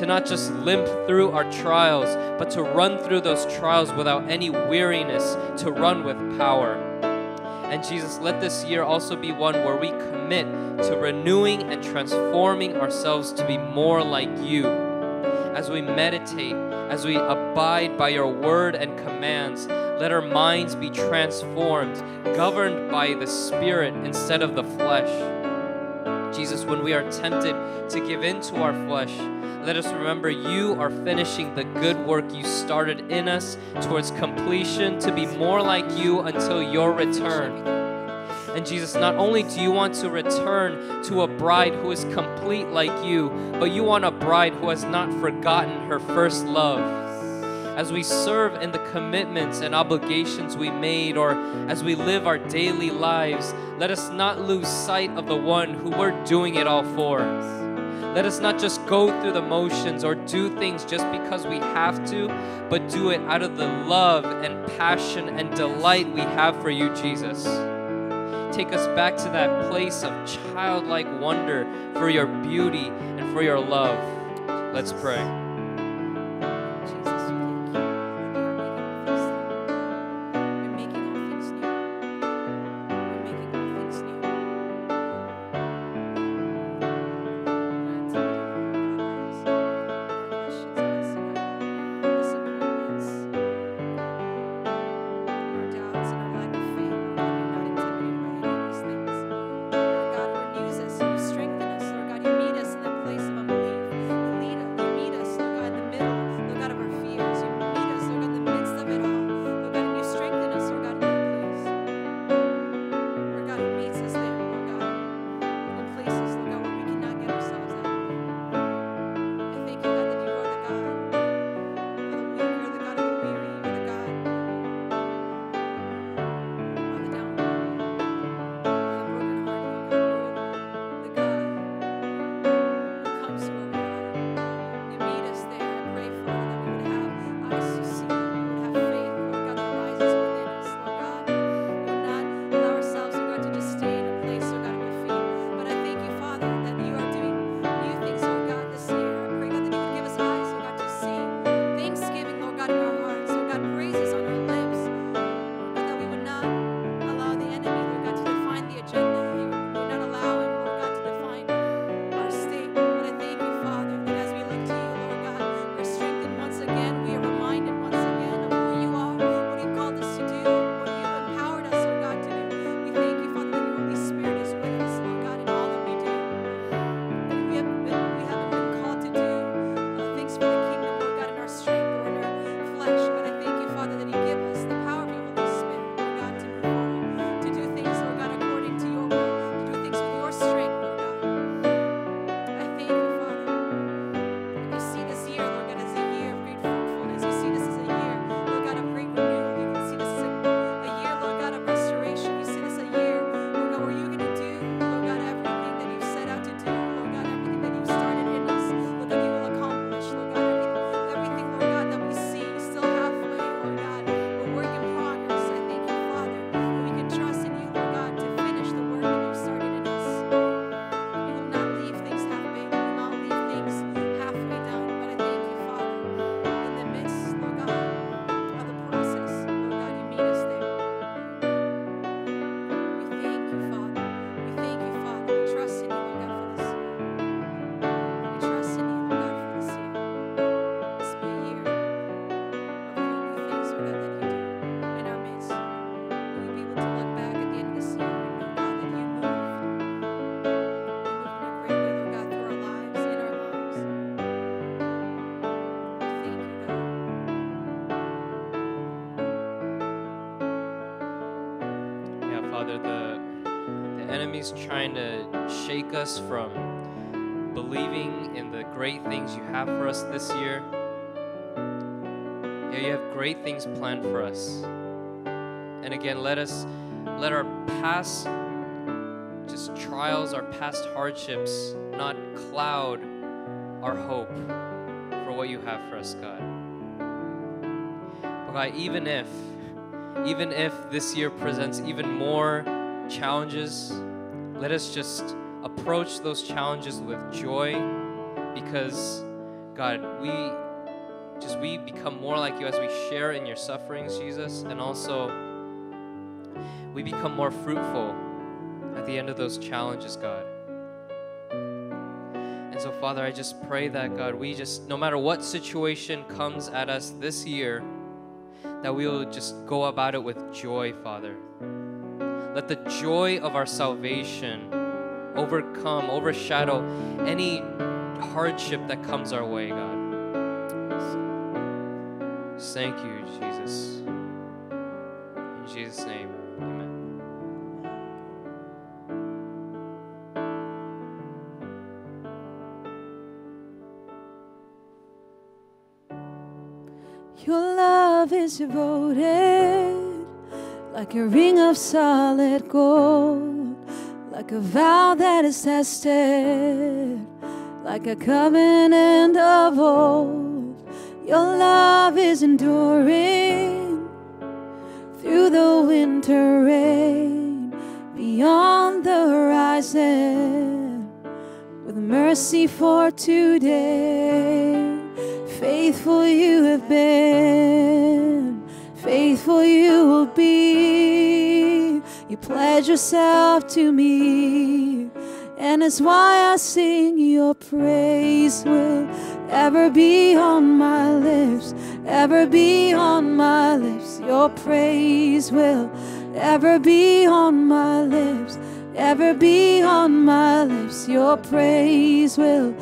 to not just limp through our trials, but to run through those trials without any weariness, to run with power. And Jesus, let this year also be one where we commit to renewing and transforming ourselves to be more like you. As we meditate, as we abide by your word and commands, let our minds be transformed, governed by the Spirit instead of the flesh. Jesus, when we are tempted to give in to our flesh, let us remember you are finishing the good work you started in us towards completion to be more like you until your return. And Jesus, not only do you want to return to a bride who is complete like you, but you want a bride who has not forgotten her first love. As we serve in the commitments and obligations we made, or as we live our daily lives, let us not lose sight of the one who we're doing it all for. Let us not just go through the motions or do things just because we have to, but do it out of the love and passion and delight we have for you, Jesus. Take us back to that place of childlike wonder for your beauty and for your love. Let's pray. Lead us. Father, the enemy's trying to shake us from believing in the great things you have for us this year. Yeah, you have great things planned for us. And again, let our past just trials, our past hardships not cloud our hope for what you have for us, God. But God, even if this year presents even more challenges, let us just approach those challenges with joy, because God, we become more like you as we share in your sufferings, Jesus, and also we become more fruitful at the end of those challenges, God. And so, Father, I just pray that, God, no matter what situation comes at us this year, that we will just go about it with joy, Father. Let the joy of our salvation overshadow any hardship that comes our way, God. Thank you, Jesus. In Jesus' name, amen. Your love is devoted, like a ring of solid gold, like a vow that is tested, like a covenant of old. Your love is enduring through the winter rain, beyond the horizon, with mercy for today. Faithful you have been, faithful you will be. You pledge yourself to me, and it's why I sing. Your praise will ever be on my lips, ever be on my lips. Your praise will ever be on my lips, ever be on my lips. Your praise will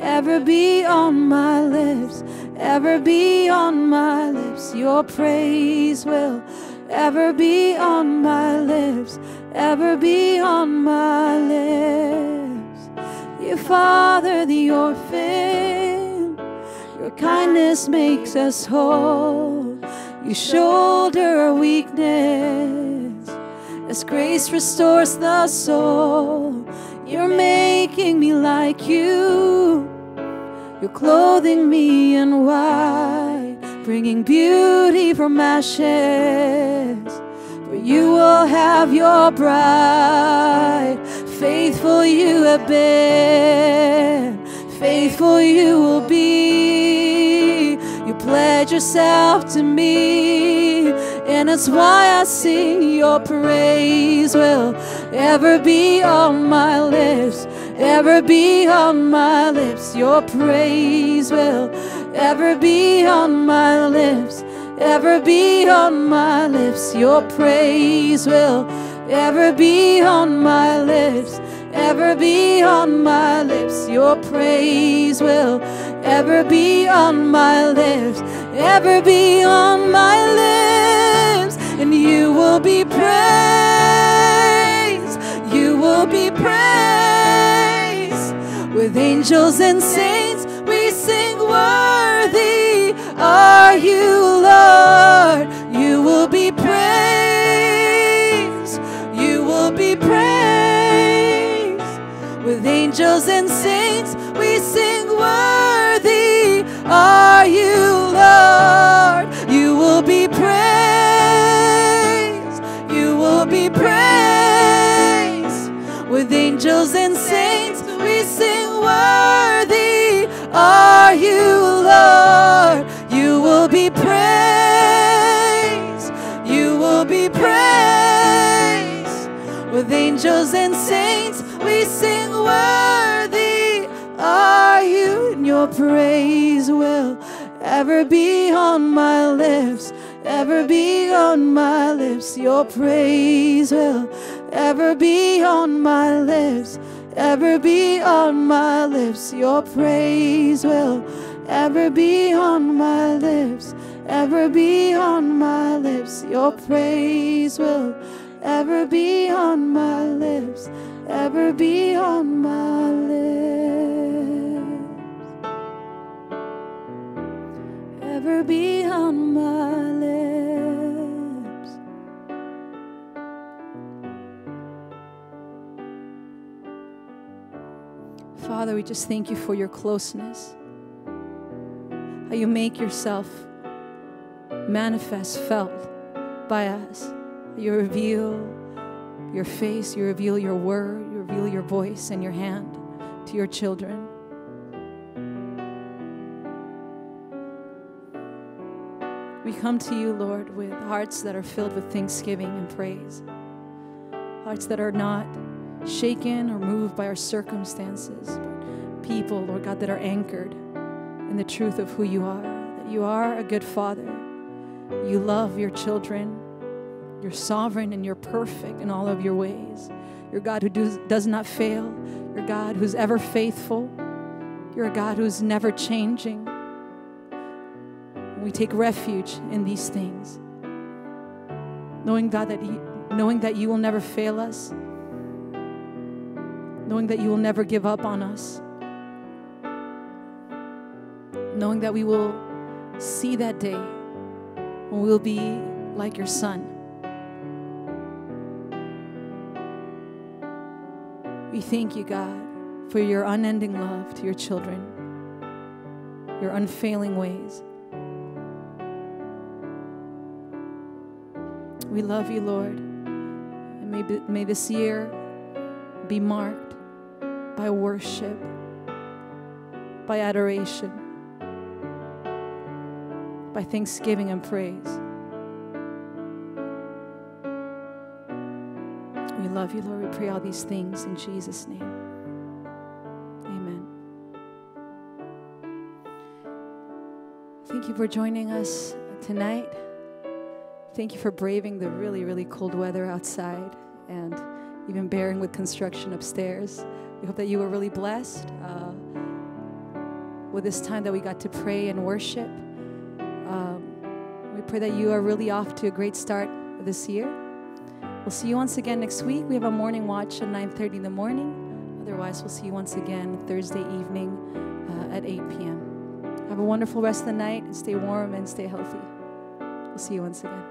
ever be on my lips, ever be on my lips. Your praise will ever be on my lips, ever be on my lips. You father the orphan, your kindness makes us whole. You shoulder our weakness as grace restores the soul. You're making me like you, you're clothing me in white, bringing beauty from ashes, for you will have your bride. Faithful you have been, faithful you will be. You pledge yourself to me, and it's why I sing. Your praise will ever be on my lips, ever be on my lips. Your praise will ever be on my lips, ever be on my lips. Your praise will ever be on my lips, ever be on my lips. Your praise will ever be on my lips, ever be on my lips. And you will be praised, you will be praised. With angels and saints we sing, worthy are you, Lord. You will be praised, you will be praised. With angels and saints we sing, worthy are you, Lord. You will be praised, you will be praised. With angels and saints we sing, worthy are you, Lord. You will be praised, you will be praised. With angels and saints we sing, worthy are you. And your praise will ever be on my lips, ever be on my lips. Your praise will ever be on my lips, ever be on my lips. Your praise will ever be on my lips, ever be on my lips. Your praise will ever be on my lips, ever be on my lips, ever be on my lips. Father, we just thank you for your closeness, how you make yourself manifest, felt by us. You reveal your face, you reveal your word, you reveal your voice and your hand to your children. We come to you, Lord, with hearts that are filled with thanksgiving and praise, hearts that are not shaken or moved by our circumstances, but people, Lord God, that are anchored in the truth of who you are, that you are a good father. You love your children. You're sovereign and you're perfect in all of your ways. You're God who does not fail. You're God who's ever faithful. You're a God who's never changing. We take refuge in these things, knowing, God, that you will never fail us, knowing that you will never give up on us, knowing that we will see that day when we'll be like your son. We thank you, God, for your unending love to your children, your unfailing ways. We love you, Lord. And may this year be marked by worship, by adoration, by thanksgiving and praise. We love you, Lord. We pray all these things in Jesus' name. Amen. Thank you for joining us tonight. Thank you for braving the really, really cold weather outside and even bearing with construction upstairs. We hope that you were really blessed with this time that we got to pray and worship. We pray that you are really off to a great start this year. We'll see you once again next week. We have a morning watch at 9:30 in the morning. Otherwise, we'll see you once again Thursday evening at 8 p.m. Have a wonderful rest of the night, and stay warm and stay healthy. We'll see you once again.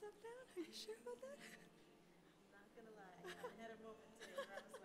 Step down? Are you sure about that? I'm not gonna lie. I had a moment today where I was